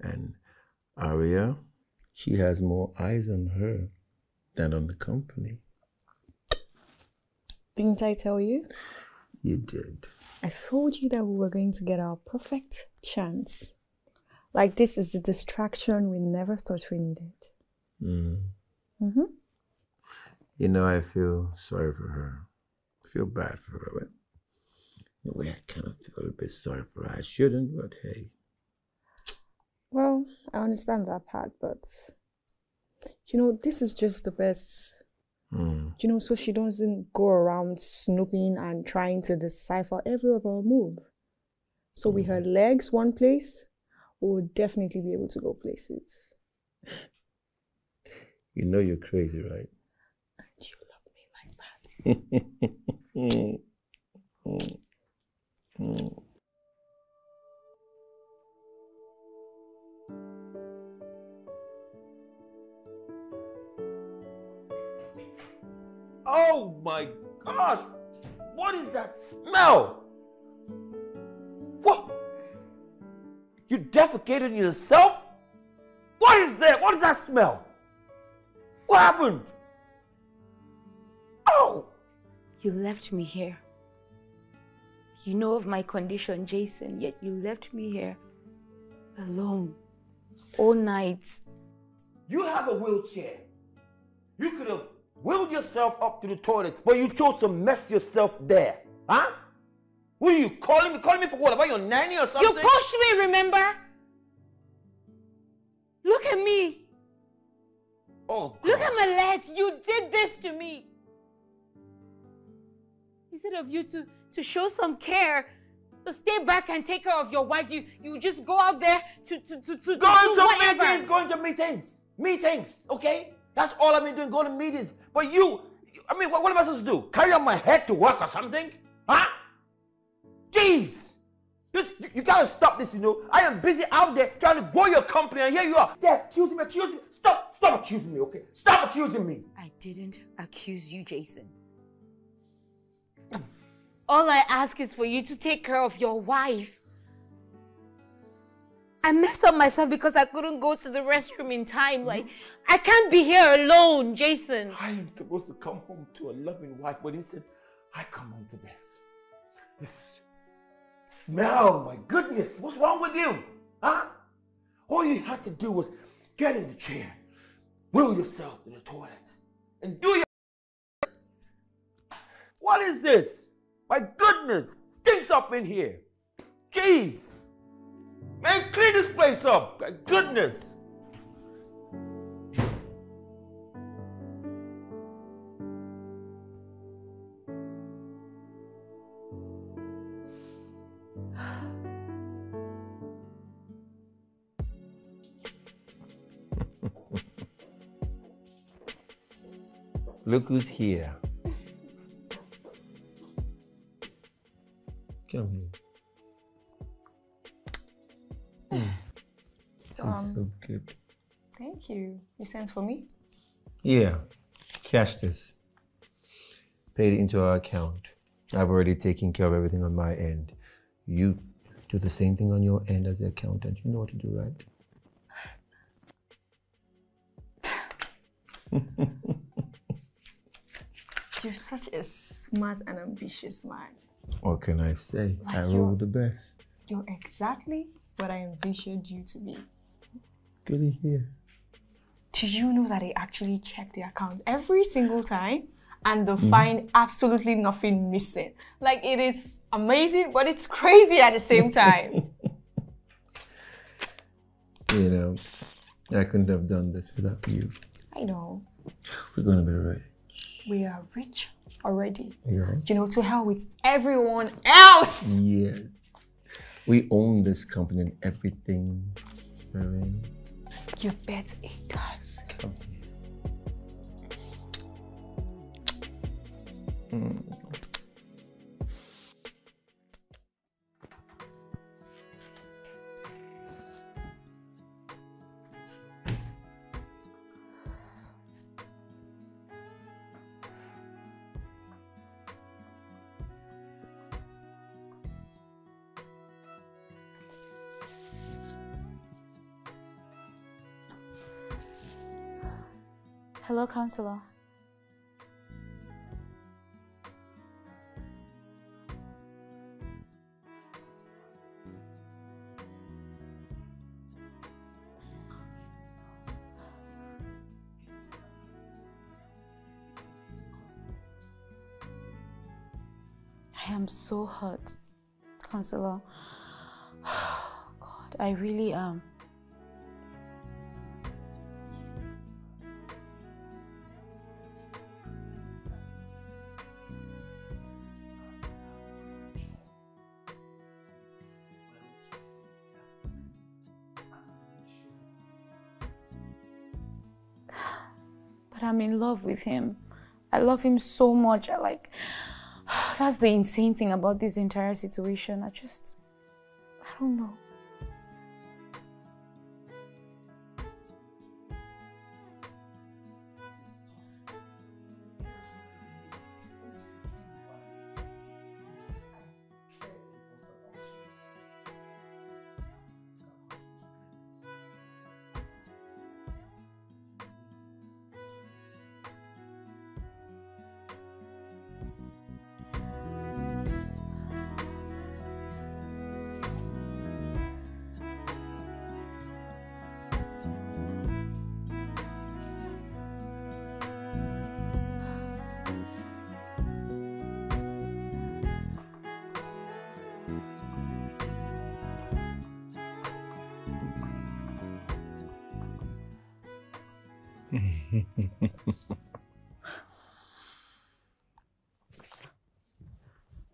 And Aria, she has more eyes on her than on the company. Didn't I tell you? You did. I told you that we were going to get our perfect chance. Like, this is the distraction we never thought we needed. You know, I feel sorry for her. I feel bad for her. Right? In a way, I kind of feel a bit sorry for her. I shouldn't, but hey. Well, I understand that part, but you know, this is just the best. You know, so she doesn't go around snooping and trying to decipher every of our move. So with her legs one place, we will definitely be able to go places. You know you're crazy, right? And you love me like that. Oh my gosh! What is that smell? What? You defecated yourself? What is that? What is that smell? What happened? Oh! You left me here. You know of my condition, Jason, yet you left me here, alone, all night. You have a wheelchair. You could have wheeled yourself up to the toilet, but you chose to mess yourself there, huh? What are you calling me? Calling me for what, about your nanny or something? You pushed me, remember? Look at me. Oh, God. Look at my leg. You did this to me. Instead of you to show some care, to stay back and take care of your wife, you just go out there to go to whatever. Meetings, going to meetings. Meetings, okay? That's all I've been doing, going to meetings. But I mean, what am I supposed to do? Carry on my head to work or something? Huh? Jeez! You gotta stop this, you know? I am busy out there trying to grow your company and here you are. Yeah, accusing me. Stop accusing me, okay? Stop accusing me. I didn't accuse you, Jason. All I ask is for you to take care of your wife. I messed up myself because I couldn't go to the restroom in time. Like, I can't be here alone, Jason. I am supposed to come home to a loving wife, but instead, I come home to this. This smell, my goodness. What's wrong with you? Huh? All you had to do was get in the chair, will yourself to the toilet and do your... What is this? My goodness, stinks up in here. Jeez. Man, clean this place up. My goodness. Look who's here. Come here. Tom. So good. Thank you. You sent for me? Yeah. Cash this. Paid it into our account. I've already taken care of everything on my end. You do the same thing on your end as the accountant. You know what to do, right? You're such a smart and ambitious man. What can I say? Like I roll the best. You're exactly what I envisioned you to be. Good to hear. Do you know that I actually check the account every single time and they find absolutely nothing missing? Like, it is amazing, but it's crazy at the same time. You know, I couldn't have done this without you. I know. We're gonna be right. We are rich already, yeah. You know, to hell with everyone else. Yes, we own this company and everything we're in. You bet it does. Come here. Hello, Counselor. I am so hurt, Counselor. God, I really am. I'm in love with him. I love him so much. I like, that's the insane thing about this entire situation. I don't know.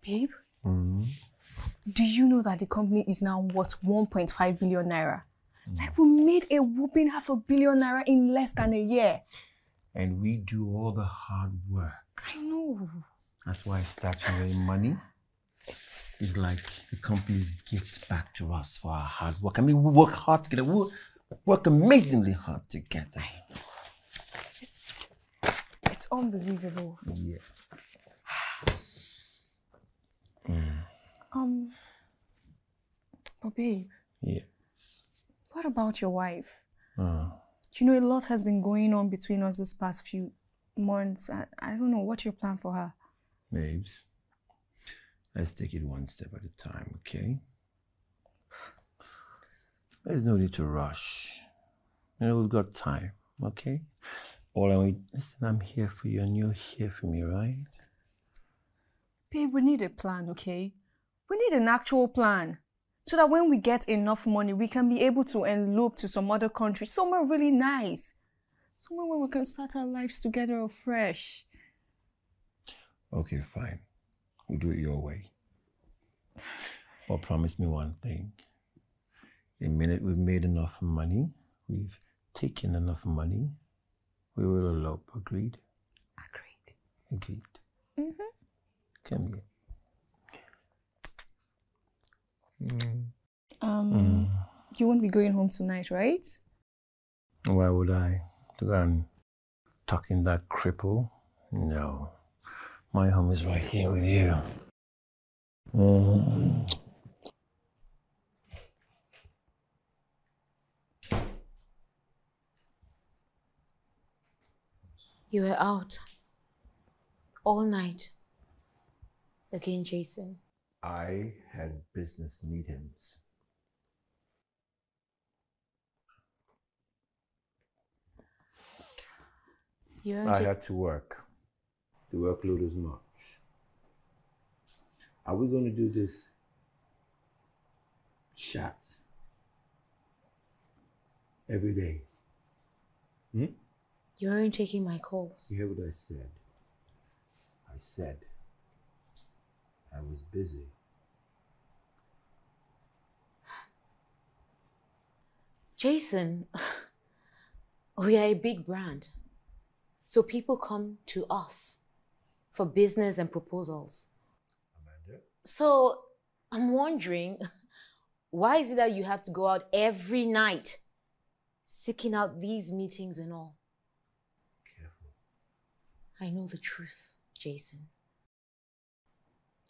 Babe, do you know that the company is now worth 1.5 billion naira? Like, we made a whopping 500 million naira in less than a year. And we do all the hard work. I know. That's why statutory money is like the company's gift back to us for our hard work. I mean, we work hard together. We work amazingly hard together. I know. It's unbelievable. Yeah. But babe. Yeah. What about your wife? You know, a lot has been going on between us this past few months. I don't know what your plan for her. Babes, let's take it one step at a time, okay? There's no need to rush. You know, we've got time. Okay? Listen, I'm here for you and you're here for me, right? Babe, we need a plan, okay? We need an actual plan so that when we get enough money, we can be able to elope to some other country, somewhere really nice. Somewhere where we can start our lives together afresh. Okay, fine. We'll do it your way. But promise me one thing. The minute we've made enough money, we've taken enough money, we will elope. Agreed? Agreed. Agreed. Mm-hmm. Come here. Mm. You won't be going home tonight, right? Why would I? To go and tuck in that cripple? No. My home is right here with you. Mm. You were out all night again, Jason. I had business meetings. I had to work. The workload is much. Are we going to do this chat every day? Hmm? You weren't taking my calls. You hear what I said? I said I was busy. Jason, we are a big brand. So people come to us for business and proposals. Amanda? So I'm wondering, why is it that you have to go out every night seeking out these meetings and all? Careful. I know the truth, Jason.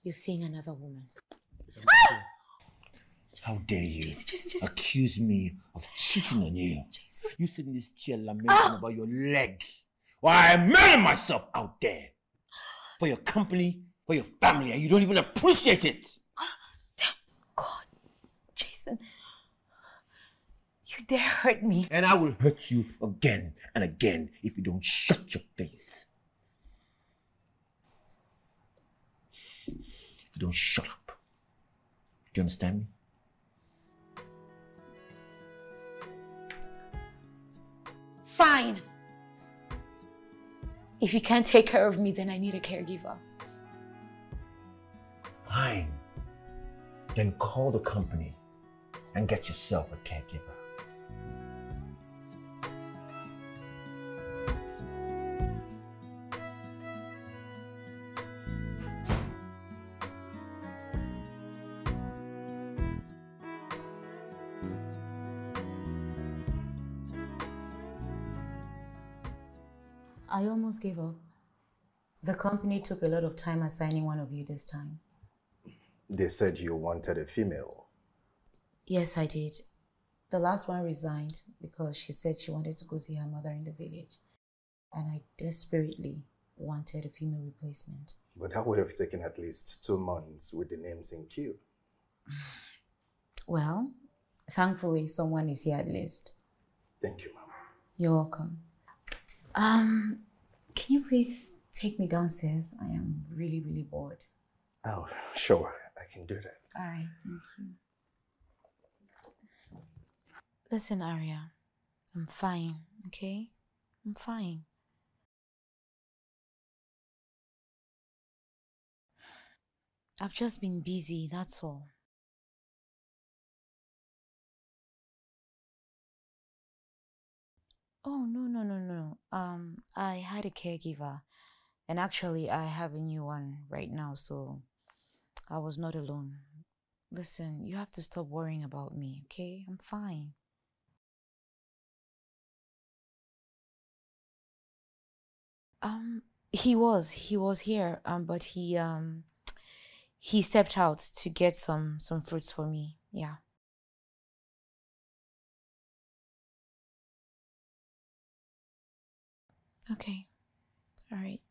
You're seeing another woman. How dare you Jason. Accuse me of cheating on you? Jason. You sit in this chair lamenting about your leg. Why, I married myself out there for your company, for your family, and you don't even appreciate it. Thank God, Jason, you dare hurt me. And I will hurt you again and again if you don't shut your face. If you don't shut up. Do you understand me? Fine. If you can't take care of me, then I need a caregiver. Fine. Then call the company and get yourself a caregiver. I almost gave up. The company took a lot of time assigning one of you this time. They said you wanted a female. Yes, I did. The last one resigned because she said she wanted to go see her mother in the village. And I desperately wanted a female replacement. But that would have taken at least 2 months with the names in queue. Well, thankfully someone is here at least. Thank you, Mama. You're welcome. Can you please take me downstairs? I am really, really bored. Oh, sure. I can do that. All right. Thank you. Listen, Aria. I'm fine, okay? I'm fine. I've just been busy, that's all. Oh, no. I had a caregiver, and actually I have a new one right now, so I was not alone. Listen, you have to stop worrying about me, okay? I'm fine. He was here, but he stepped out to get some fruits for me, yeah. Okay. All right.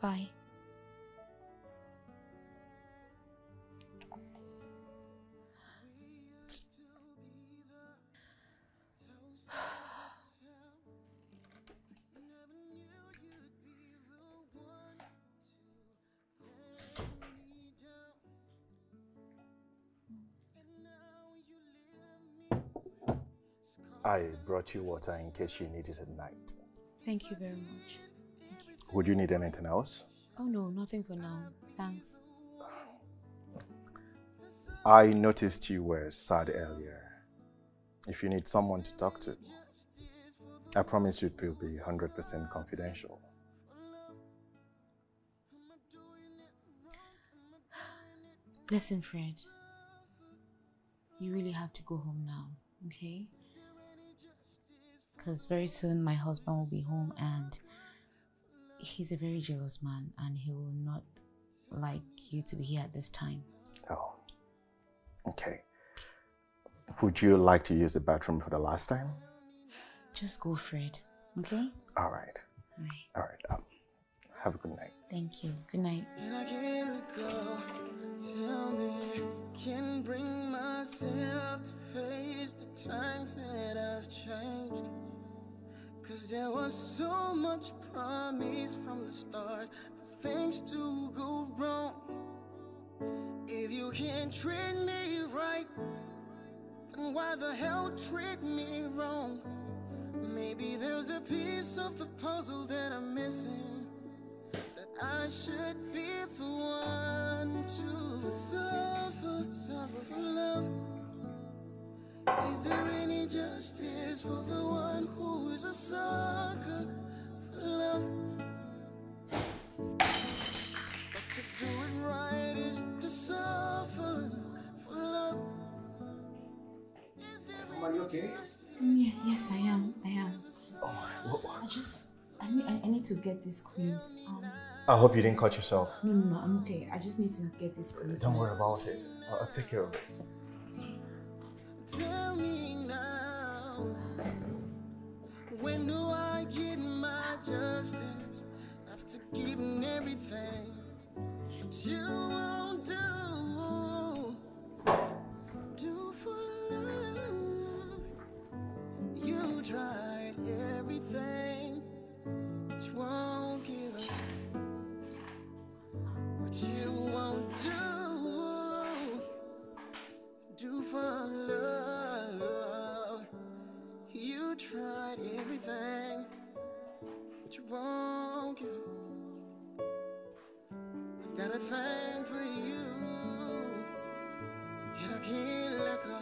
Bye. I brought you water in case you need it at night. Thank you very much. Thank you. Would you need anything else? Oh no, nothing for now. Thanks. I noticed you were sad earlier. If you need someone to talk to, I promise it will be 100% confidential. Listen, Fred. You really have to go home now, okay? Because very soon my husband will be home and he's a very jealous man and he will not like you to be here at this time. Oh. Okay. Would you like to use the bathroom for the last time? Just go, Fred. Okay? All right. All right. All right. Have a good night. Thank you. Good night. And I can't go. Tell me, can't bring myself to face the times that I've changed. Cause there was so much promise from the start, but things do go wrong. If you can't treat me right, then why the hell treat me wrong? Maybe there's a piece of the puzzle that I'm missing, that I should be the one to suffer for love. Is there any justice for the one who is a sucker for love? Are you okay? Yes, I am. Oh, I need to get this cleaned. I hope you didn't cut yourself. No, I'm okay. I just need to get this cleaned. Don't worry about it. I'll take care of it. Okay. Tell me now, when do I get my justice after giving everything that you won't do for love? You tried everything, but you won't give up. What you won't do for love. You tried everything, but you won't give up. I've got a thing for you, and I can't let go.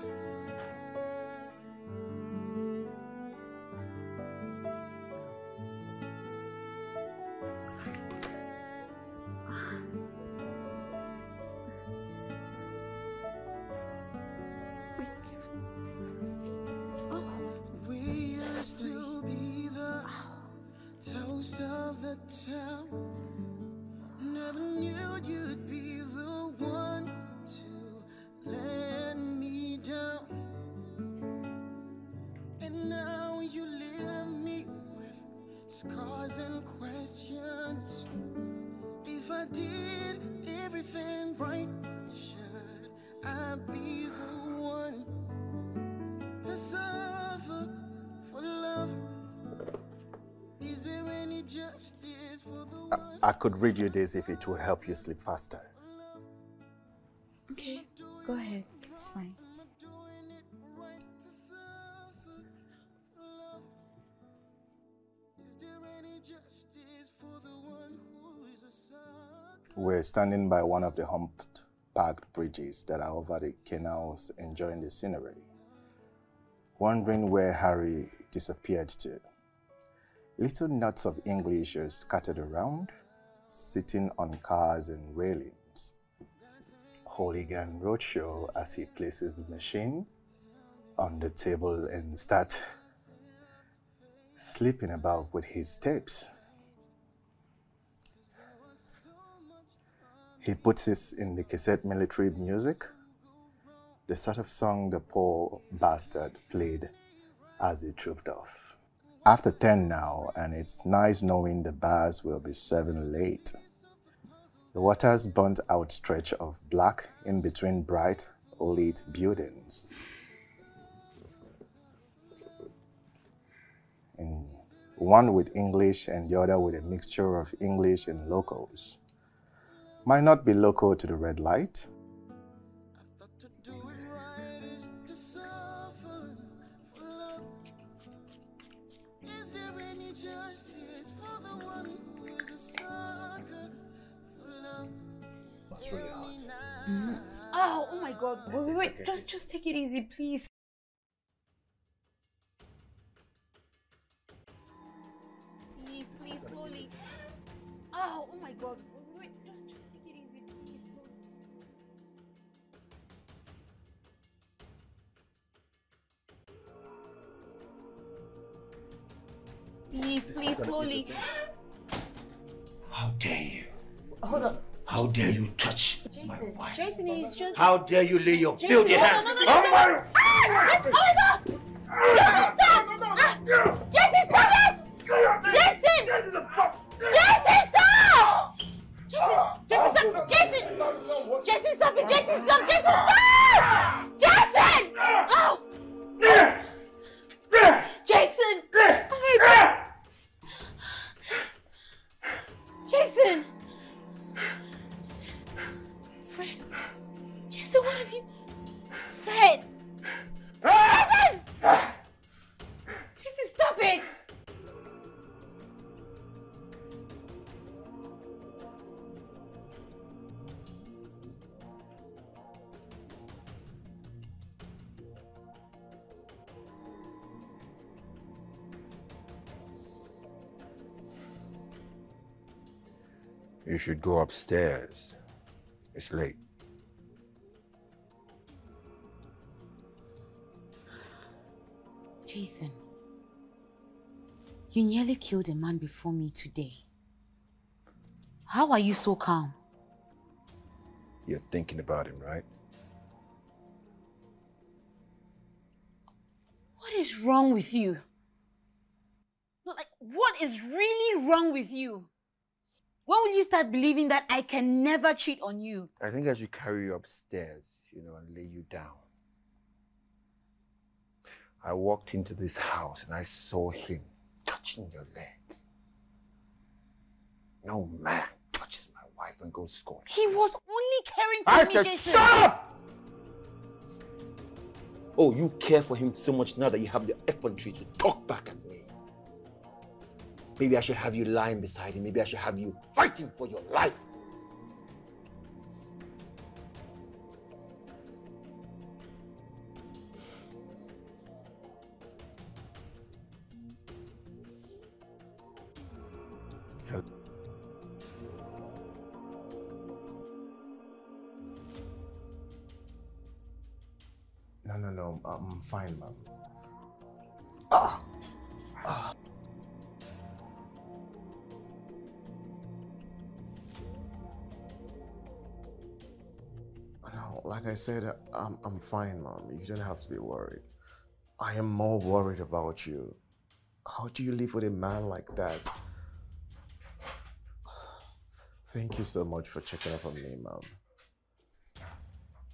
Never knew you'd be the one to let me down. And now you leave me with scars and questions. If I did everything right, should I be the one to suffer for love? Is there any justice for the one? I could read you this if it will help you sleep faster. Okay, go ahead. It's fine. We're standing by one of the humpbacked bridges that are over the canals, enjoying the scenery, wondering where Harry disappeared to. Little knots of English are scattered around, sitting on cars and railings. Hooligan Roadshow as he places the machine on the table and starts slipping about with his tapes. He puts this in the cassette military music, the sort of song the poor bastard played as he trooped off. After 10 now, and it's nice knowing the bars will be serving late. The water's burnt-out stretch of black in between bright, lit buildings. And one with English and the other with a mixture of English and locals. Might not be local to the red light. That's really hard. Mm-hmm. Oh my god, wait, okay. just take it easy, please. Please, slowly. Oh my god, wait, just take it easy, please. Please, slowly. How dare you? Hold on. How dare you touch my wife? Jason is just... How dare you lay your filthy hand? No, no, no, no, no. Oh my god! Jason, stop it! Jason! Jason, stop! Jason, stop! Jason! Jason, stop it! Jason, stop! Jason, stop! Jason! Oh! Jason! Oh my god! Jason! Fred! Jason, what have you... Fred! Jason! Jason, stop it! You should go upstairs. It's late. Jason, you nearly killed a man before me today. How are you so calm? You're thinking about him, right? What is wrong with you? No, like, what is really wrong with you? When will you start believing that I can never cheat on you? I think I should carry you upstairs, you know, and lay you down. I walked into this house and I saw him touching your leg. No man touches my wife and goes scorched. He was only caring for me, Jason. Shut up! Oh, you care for him so much now that you have the effrontery to talk back at me. Maybe I should have you lying beside him. Maybe I should have you fighting for your life. No, I'm fine, ma'am. Ah! Ah! Like I said, I'm fine, Mom. You don't have to be worried. I am more worried about you. How do you live with a man like that? Thank you so much for checking up on me, Mom.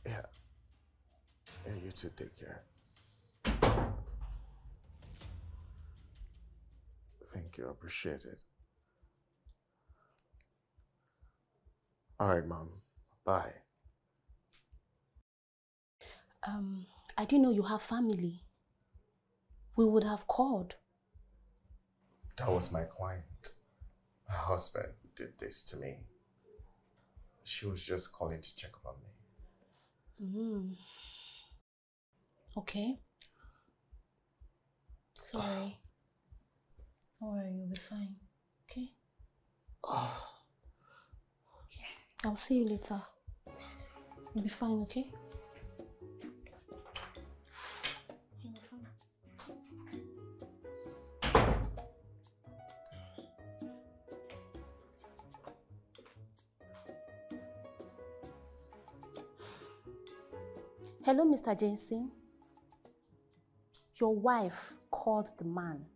Yeah. Yeah, you too, take care. Thank you, I appreciate it. All right, Mom. Bye. I didn't know you have family. We would have called. That was my client. My husband did this to me. She was just calling to check up on me. Mm. Okay. Sorry. Don't worry, you'll be fine. Okay? Okay. I'll see you later. You'll be fine, okay? Hello, Mr. Jensen. Your wife called the man.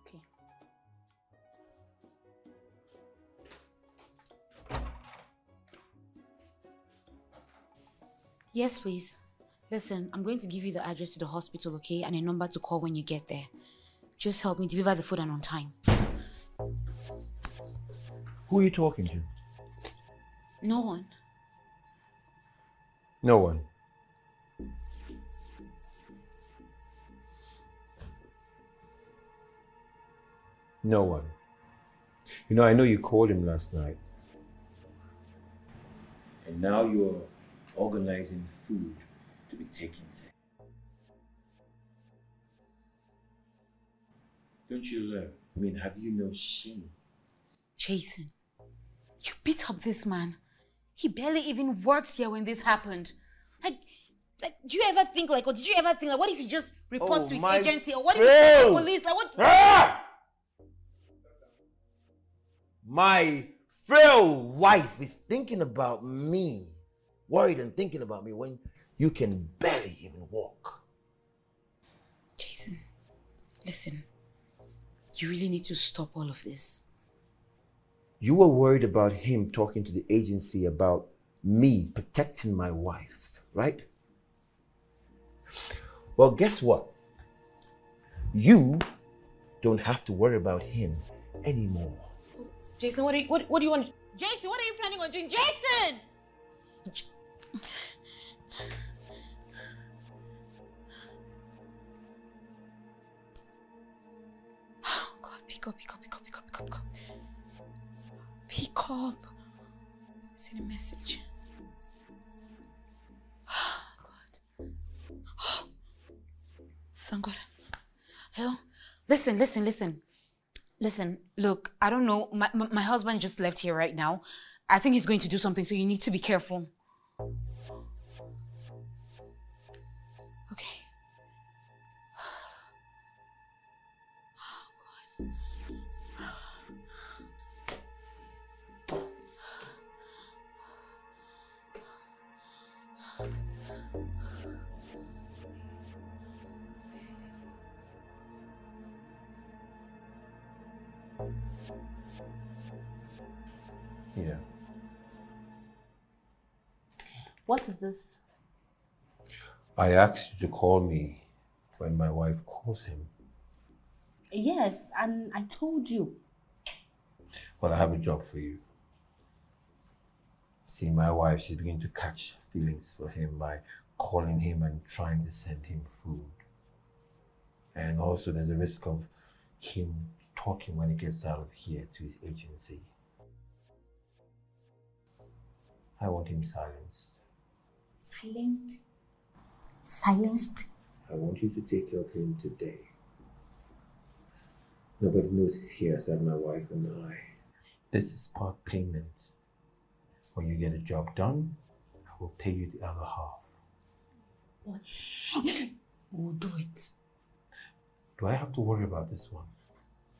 Okay. Yes, please. Listen, I'm going to give you the address to the hospital, okay? And a number to call when you get there. Just help me deliver the food and on time. Who are you talking to? No one. No one. No one. You know, I know you called him last night. And now you're organizing food to be taken there. Don't you learn? I mean, have you no shame? Jason, you beat up this man. He barely even works here when this happened. Like, do you ever think like, or did you ever think like, what if he just reports to his agency, or what if he calls the police? Like, what? Ah! My frail wife is thinking about me, worried and thinking about me when you can barely even walk. Jason, listen, you really need to stop all of this. You were worried about him talking to the agency about me protecting my wife, right? Well, guess what? You don't have to worry about him anymore. Jason, what do you want? Jason, what are you planning on doing? Jason! Oh, God, pick up. Pick up. Send a message. Oh, God. Oh. Thank God. Hello? Listen. Listen, look, I don't know. My husband just left here right now. I think he's going to do something, so you need to be careful. Okay. Oh, God. Yeah. What is this? I asked you to call me when my wife calls him. Yes, and I told you. Well, I have a job for you. See, my wife, she's beginning to catch feelings for him by calling him and trying to send him food. And also there's a risk of him talking when he gets out of here to his agency. I want him silenced. Silenced? I want you to take care of him today. Nobody knows he's here except my wife and I. This is part payment. When you get a job done, I will pay you the other half. What? We'll do it. Do I have to worry about this one?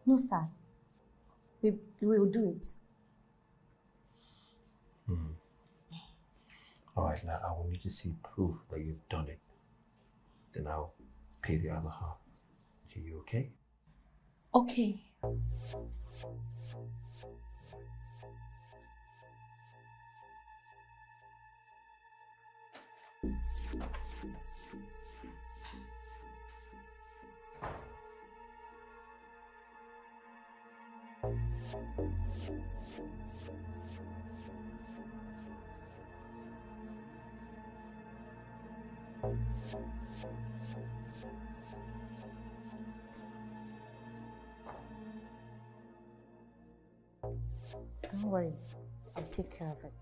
No, sir. We'll do it. All right, now I will need to see proof that you've done it. Then I'll pay the other half to you, okay? Okay. Don't worry, I'll take care of it.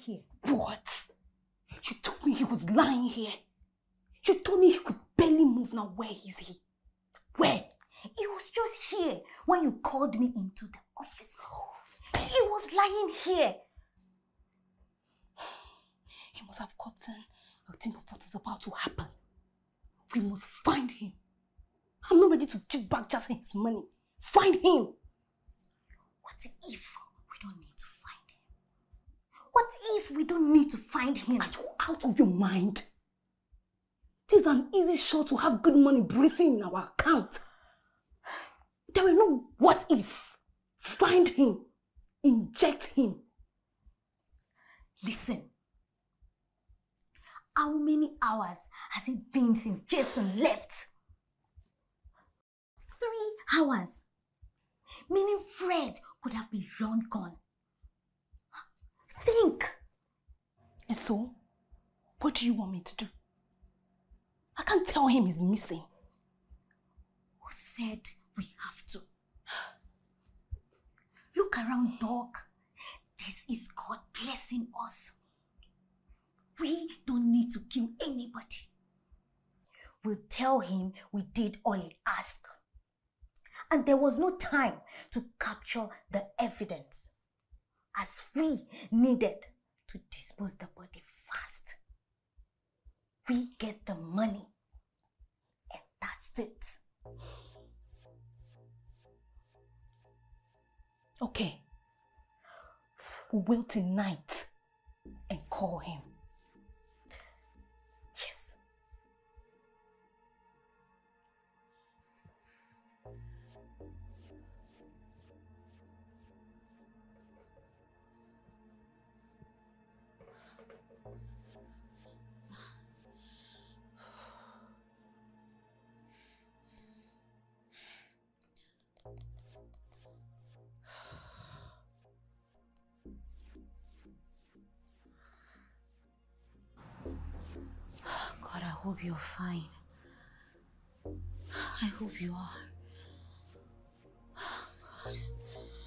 here. What? You told me he was lying here. You told me he could barely move now. Where is he? Where? He was just here when you called me into the office. He was lying here. He must have gotten a thing of what is about to happen. We must find him. I'm not ready to give back just his money. Find him. What if we don't need to find him? What if we don't need to find him? Are you out of your mind? It is an easy shot to have good money breathing in our account. There were no what if. Find him. Inject him. Listen. How many hours has it been since Jason left? 3 hours. Meaning Fred could have been long gone. Think. And so, what do you want me to do? I can't tell him he's missing. Who said we have to? Look around, dog. This is God blessing us. We don't need to kill anybody. We'll tell him we did all he asked. And there was no time to capture the evidence, as we needed to dispose the body fast. We get the money, and that's it. Okay, we'll wait tonight and call him. I hope you're fine. I hope you are. Oh, God.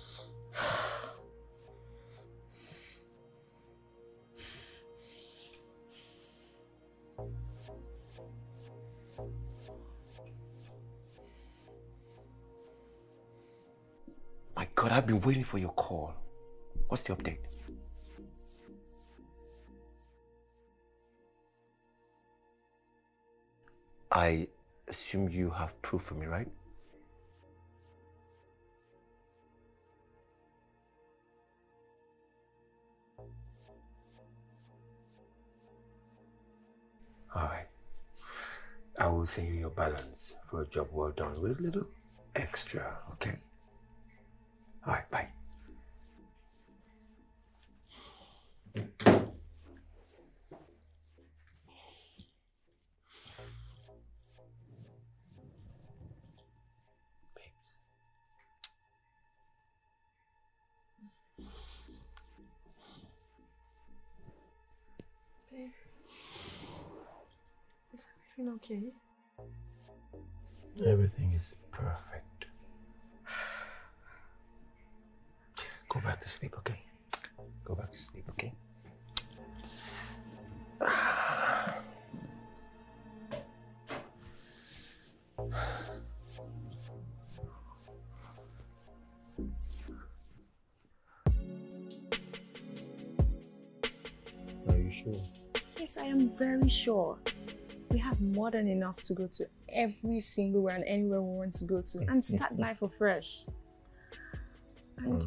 My God, I've been waiting for your call. What's the update? I assume you have proof for me, right? All right. I will send you your balance for a job well done with a little extra, okay? All right, bye. Okay. Everything is perfect. Go back to sleep, okay? Go back to sleep, okay? Are you sure? Yes, I am very sure. We have more than enough to go to every single where and anywhere we want to go to and start life afresh. And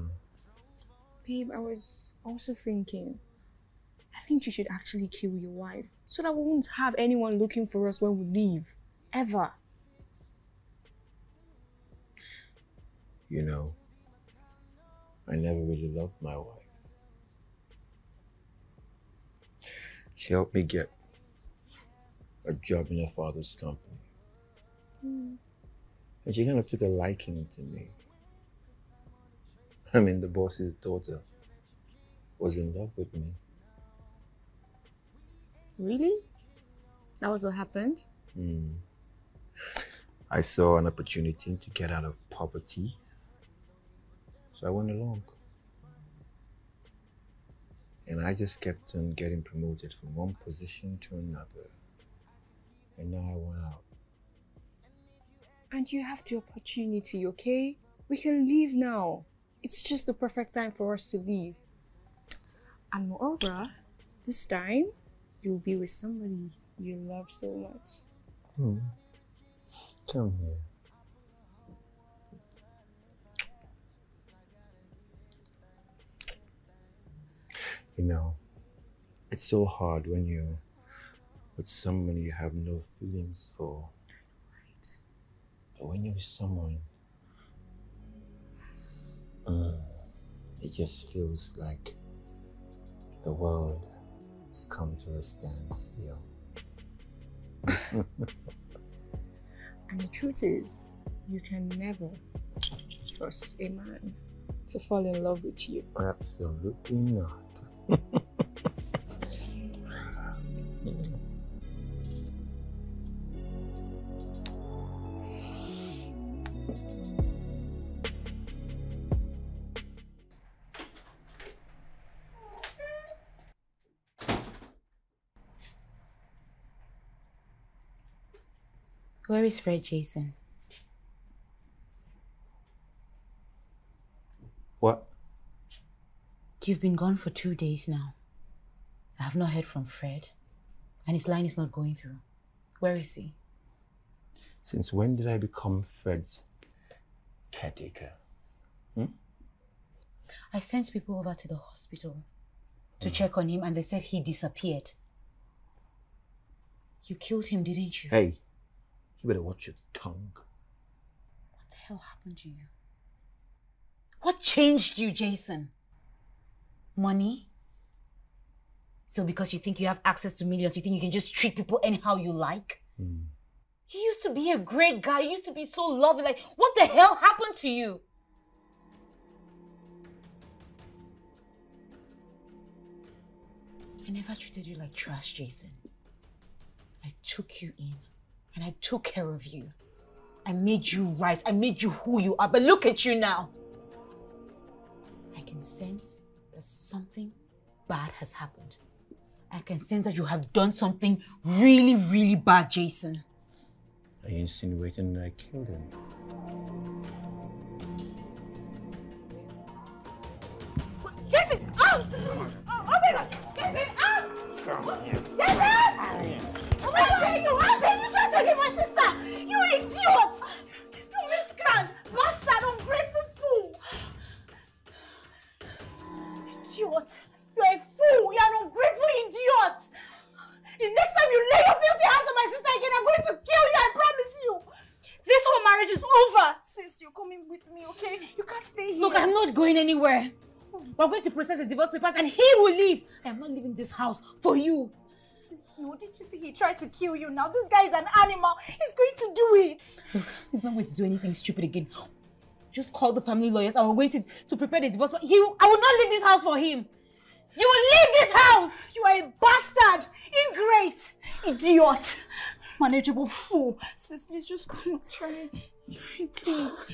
babe, I was also thinking, I think you should actually kill your wife so that we won't have anyone looking for us when we leave, ever. You know, I never really loved my wife. She helped me get a job in her father's company. And she kind of took a liking to me. I mean, the boss's daughter was in love with me. Really? That was what happened? I saw an opportunity to get out of poverty, so I went along. And I just kept on getting promoted from one position to another. And now I want out. And you have the opportunity, okay? We can leave now. It's just the perfect time for us to leave. And moreover, this time, you'll be with somebody you love so much. Hmm. Come here. You know, it's so hard when you're with someone you have no feelings for. Right. But when you're with someone, it just feels like the world has come to a standstill. And the truth is, you can never trust a man to fall in love with you. Absolutely not. Where is Fred Jason? What? You've been gone for 2 days now. I have not heard from Fred, and his line is not going through. Where is he? Since when did I become Fred's caretaker? I sent people over to the hospital to check on him, and they said he disappeared. You killed him, didn't you? Hey, you better watch your tongue. What the hell happened to you? What changed you, Jason? Money? So because you think you have access to millions, you think you can just treat people anyhow you like? You used to be a great guy. You used to be so loving. Like, what the hell happened to you? I never treated you like trash, Jason. I took you in and I took care of you. I made you right. I made you who you are. But look at you now. I can sense that something bad has happened. I can sense that you have done something really, really bad, Jason. Are you insinuating that I killed him? Jason! Oh! Oh my God! Jason! Oh! Come here. Jason! Oh my God! You tried to kill my sister! You idiot! You miscreant! Bastard! Ungrateful fool! Idiot! You're a fool! You're an ungrateful idiot! The next time you lay your filthy hands on my sister again, I'm going to kill you, I promise you! This whole marriage is over! Sis, you're coming with me, okay? You can't stay here! Look, I'm not going anywhere! We're going to process the divorce papers and he will leave! I am not leaving this house for you! Sis, no, didn't you see he tried to kill you now? This guy is an animal! He's going to do it! Look, he's not going to do anything stupid again. Just call the family lawyers and we're going to prepare the divorce. I will not leave this house for him! You will leave this house! You are a bastard! Ingrate! Idiot! Manageable fool! Sis, please just come. Try, please.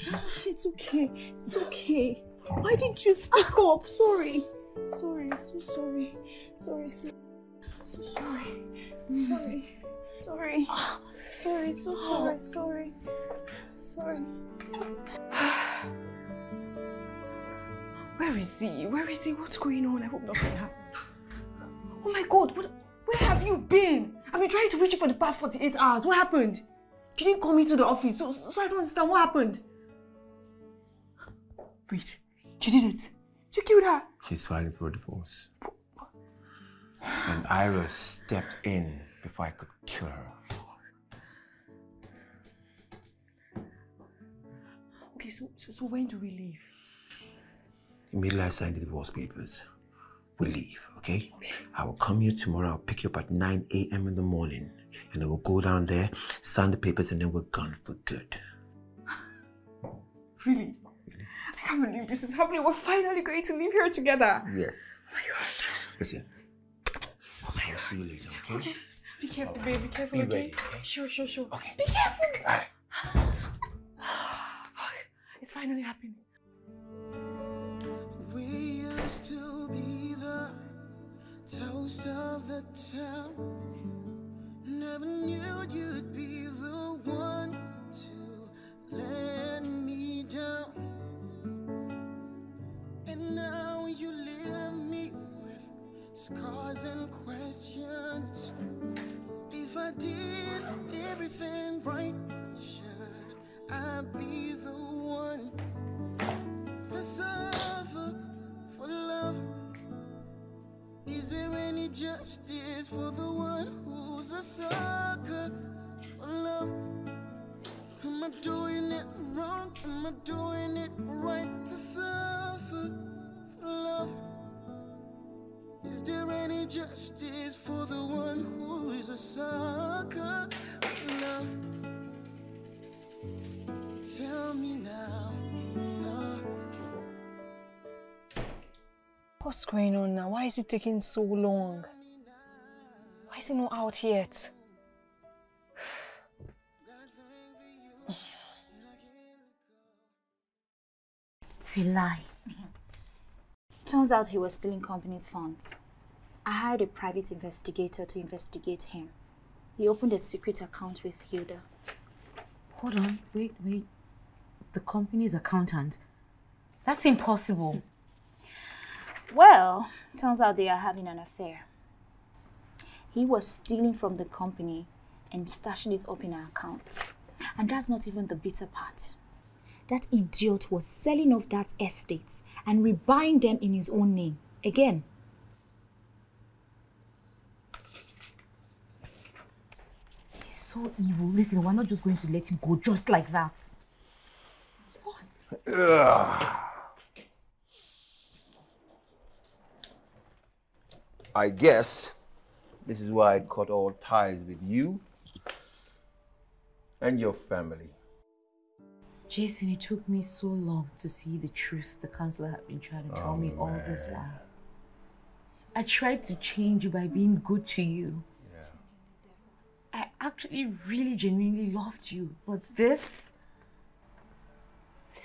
It's okay. It's okay. Why didn't you speak up? Sorry, so sorry. Sorry, sis. So sorry. Sorry, so sorry. Sorry. Where is he? What's going on? I hope nothing happened. Oh my God, where have you been? I've been trying to reach you for the past 48 hours. What happened? You didn't call me to the office, so I don't understand what happened. Wait, you did it. You killed her. She's filing for a divorce. And Ira stepped in before I could kill her. Okay, so when do we leave? Immediately I sign the divorce papers, we'll leave, okay? I will come here tomorrow, I'll pick you up at 9 a.m. in the morning, and then we'll go down there, sign the papers, and then we're gone for good. Really? I can't believe this is happening. We're finally going to leave here together. Yes. Oh my God. Listen. Oh my God. I'll see you later, okay? Okay. Be careful, babe. Be careful, okay? Ready, okay? Sure. Okay. Be careful! All right. It's finally happening. To be the toast of the town. Never knew you'd be the one to let me down. And now you leave me with scars and questions. If I did everything right, should I be the one to suffer for love? Is there any justice for the one who's a sucker for love? Am I doing it wrong? Am I doing it right to suffer for love? Is there any justice for the one who is a sucker for love? Tell me now. What's going on now? Why is it taking so long? Why is it not out yet? Tilai. Turns out he was stealing company's funds. I hired a private investigator to investigate him. He opened a secret account with Hilda. Hold on, wait. The company's accountant? That's impossible. Well, turns out they are having an affair. He was stealing from the company and stashing it up in her account. And that's not even the bitter part. That idiot was selling off that estate and rebuying them in his own name again. He's so evil. Listen, we're not just going to let him go just like that. What? Ugh. I guess this is why I cut all ties with you and your family. Jason, it took me so long to see the truth the counselor had been trying to tell me all this while. I tried to change you by being good to you. Yeah. I actually really genuinely loved you, but this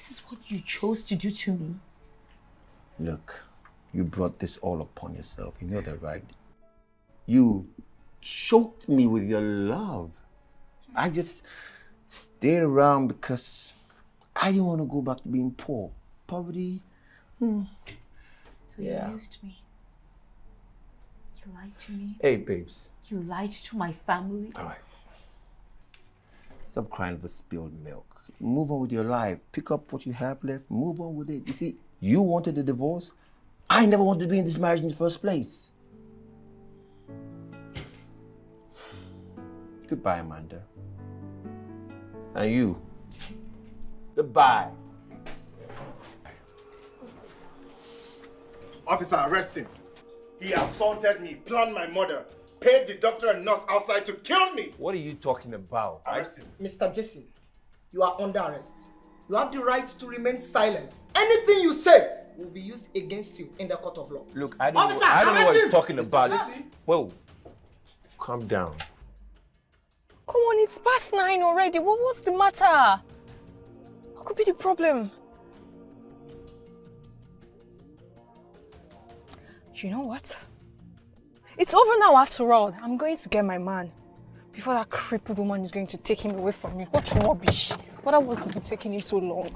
is what you chose to do to me. Look. You brought this all upon yourself, you know that, right? You choked me with your love. I just stayed around because I didn't want to go back to being poor. Poverty. So yeah. You used me. You lied to me. Hey, babes. You lied to my family. All right. Stop crying over spilled milk. Move on with your life. Pick up what you have left. Move on with it. You see, you wanted a divorce. I never wanted to be in this marriage in the first place. Goodbye, Amanda. And you. Goodbye. Officer, arrest him. He assaulted me, planned my murder, paid the doctor and nurse outside to kill me. What are you talking about? Arrest him. Mr. Jason, you are under arrest. You have the right to remain silent. Anything you say will be used against you in the court of law. Look, I don't know what he's talking about. Whoa, calm down. Come on, it's past 9 already. What's the matter? What could be the problem? You know what? It's over now after all. I'm going to get my man before that crippled woman is going to take him away from me. What rubbish. What I want to be taking him so long.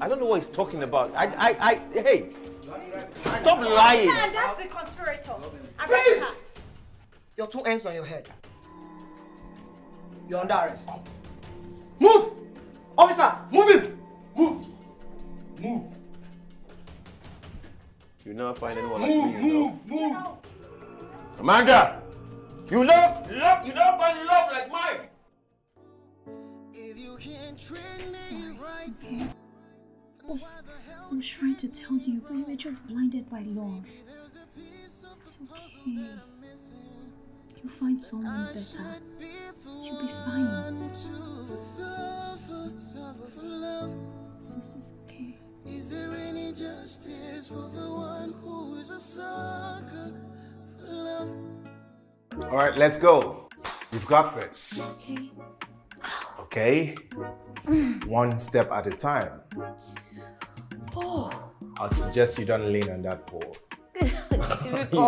I don't know what he's talking about. Hey, stop lying. And that's the conspirator. Please! Your two hands on your head. You're under arrest. Move! Officer, move him! Move. You'll never find anyone like me. Move. Amanda! You never find love like mine! If you can't treat me right. I'm trying to tell you, but you were just blinded by love. It's okay. You'll find someone better. You'll be fine. This is okay. Is there any justice for the one who is a sucker for love? All right, let's go. We've got this. Okay. okay? One step at a time. Oh. I'll suggest you don't lean on that pole. You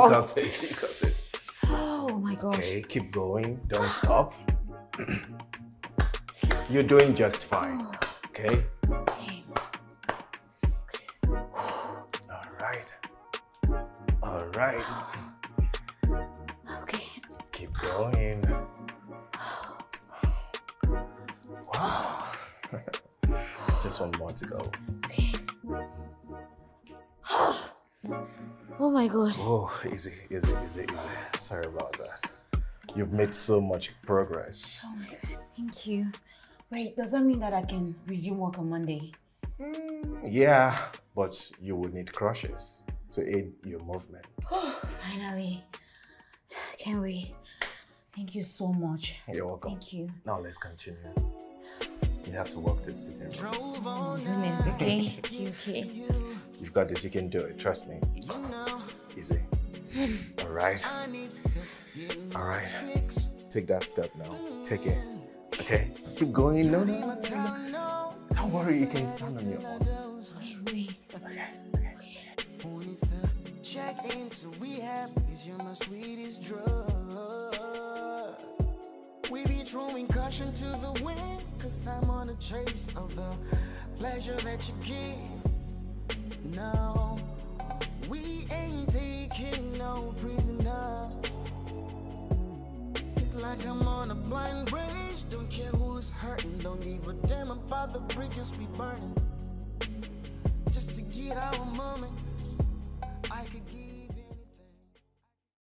got this. Oh my gosh. Okay, keep going. Don't stop. You're doing just fine. Okay? Alright. Alright. Okay. Keep going. Wow. Just one more to go. Okay. Oh my god. Oh, easy. Sorry about that. You've made so much progress. Oh my god. Thank you. Wait, does that mean that I can resume work on Monday? Yeah, but you will need crutches to aid your movement. Oh, finally. Can't wait. Thank you so much. You're welcome. Thank you. Now let's continue. You have to walk to the sitting room. Oh my goodness, okay. Okay. You've got this, you can do it, trust me. Easy. Alright. Alright. Take that step now. Take it. Okay. Keep going. No. Don't worry, you can stand on your own. Wait. Okay. No, we ain't taking no prisoner. It's like I'm on a blind bridge. Don't care who's hurting. Don't give a damn about the bridges we burning. Just to get out.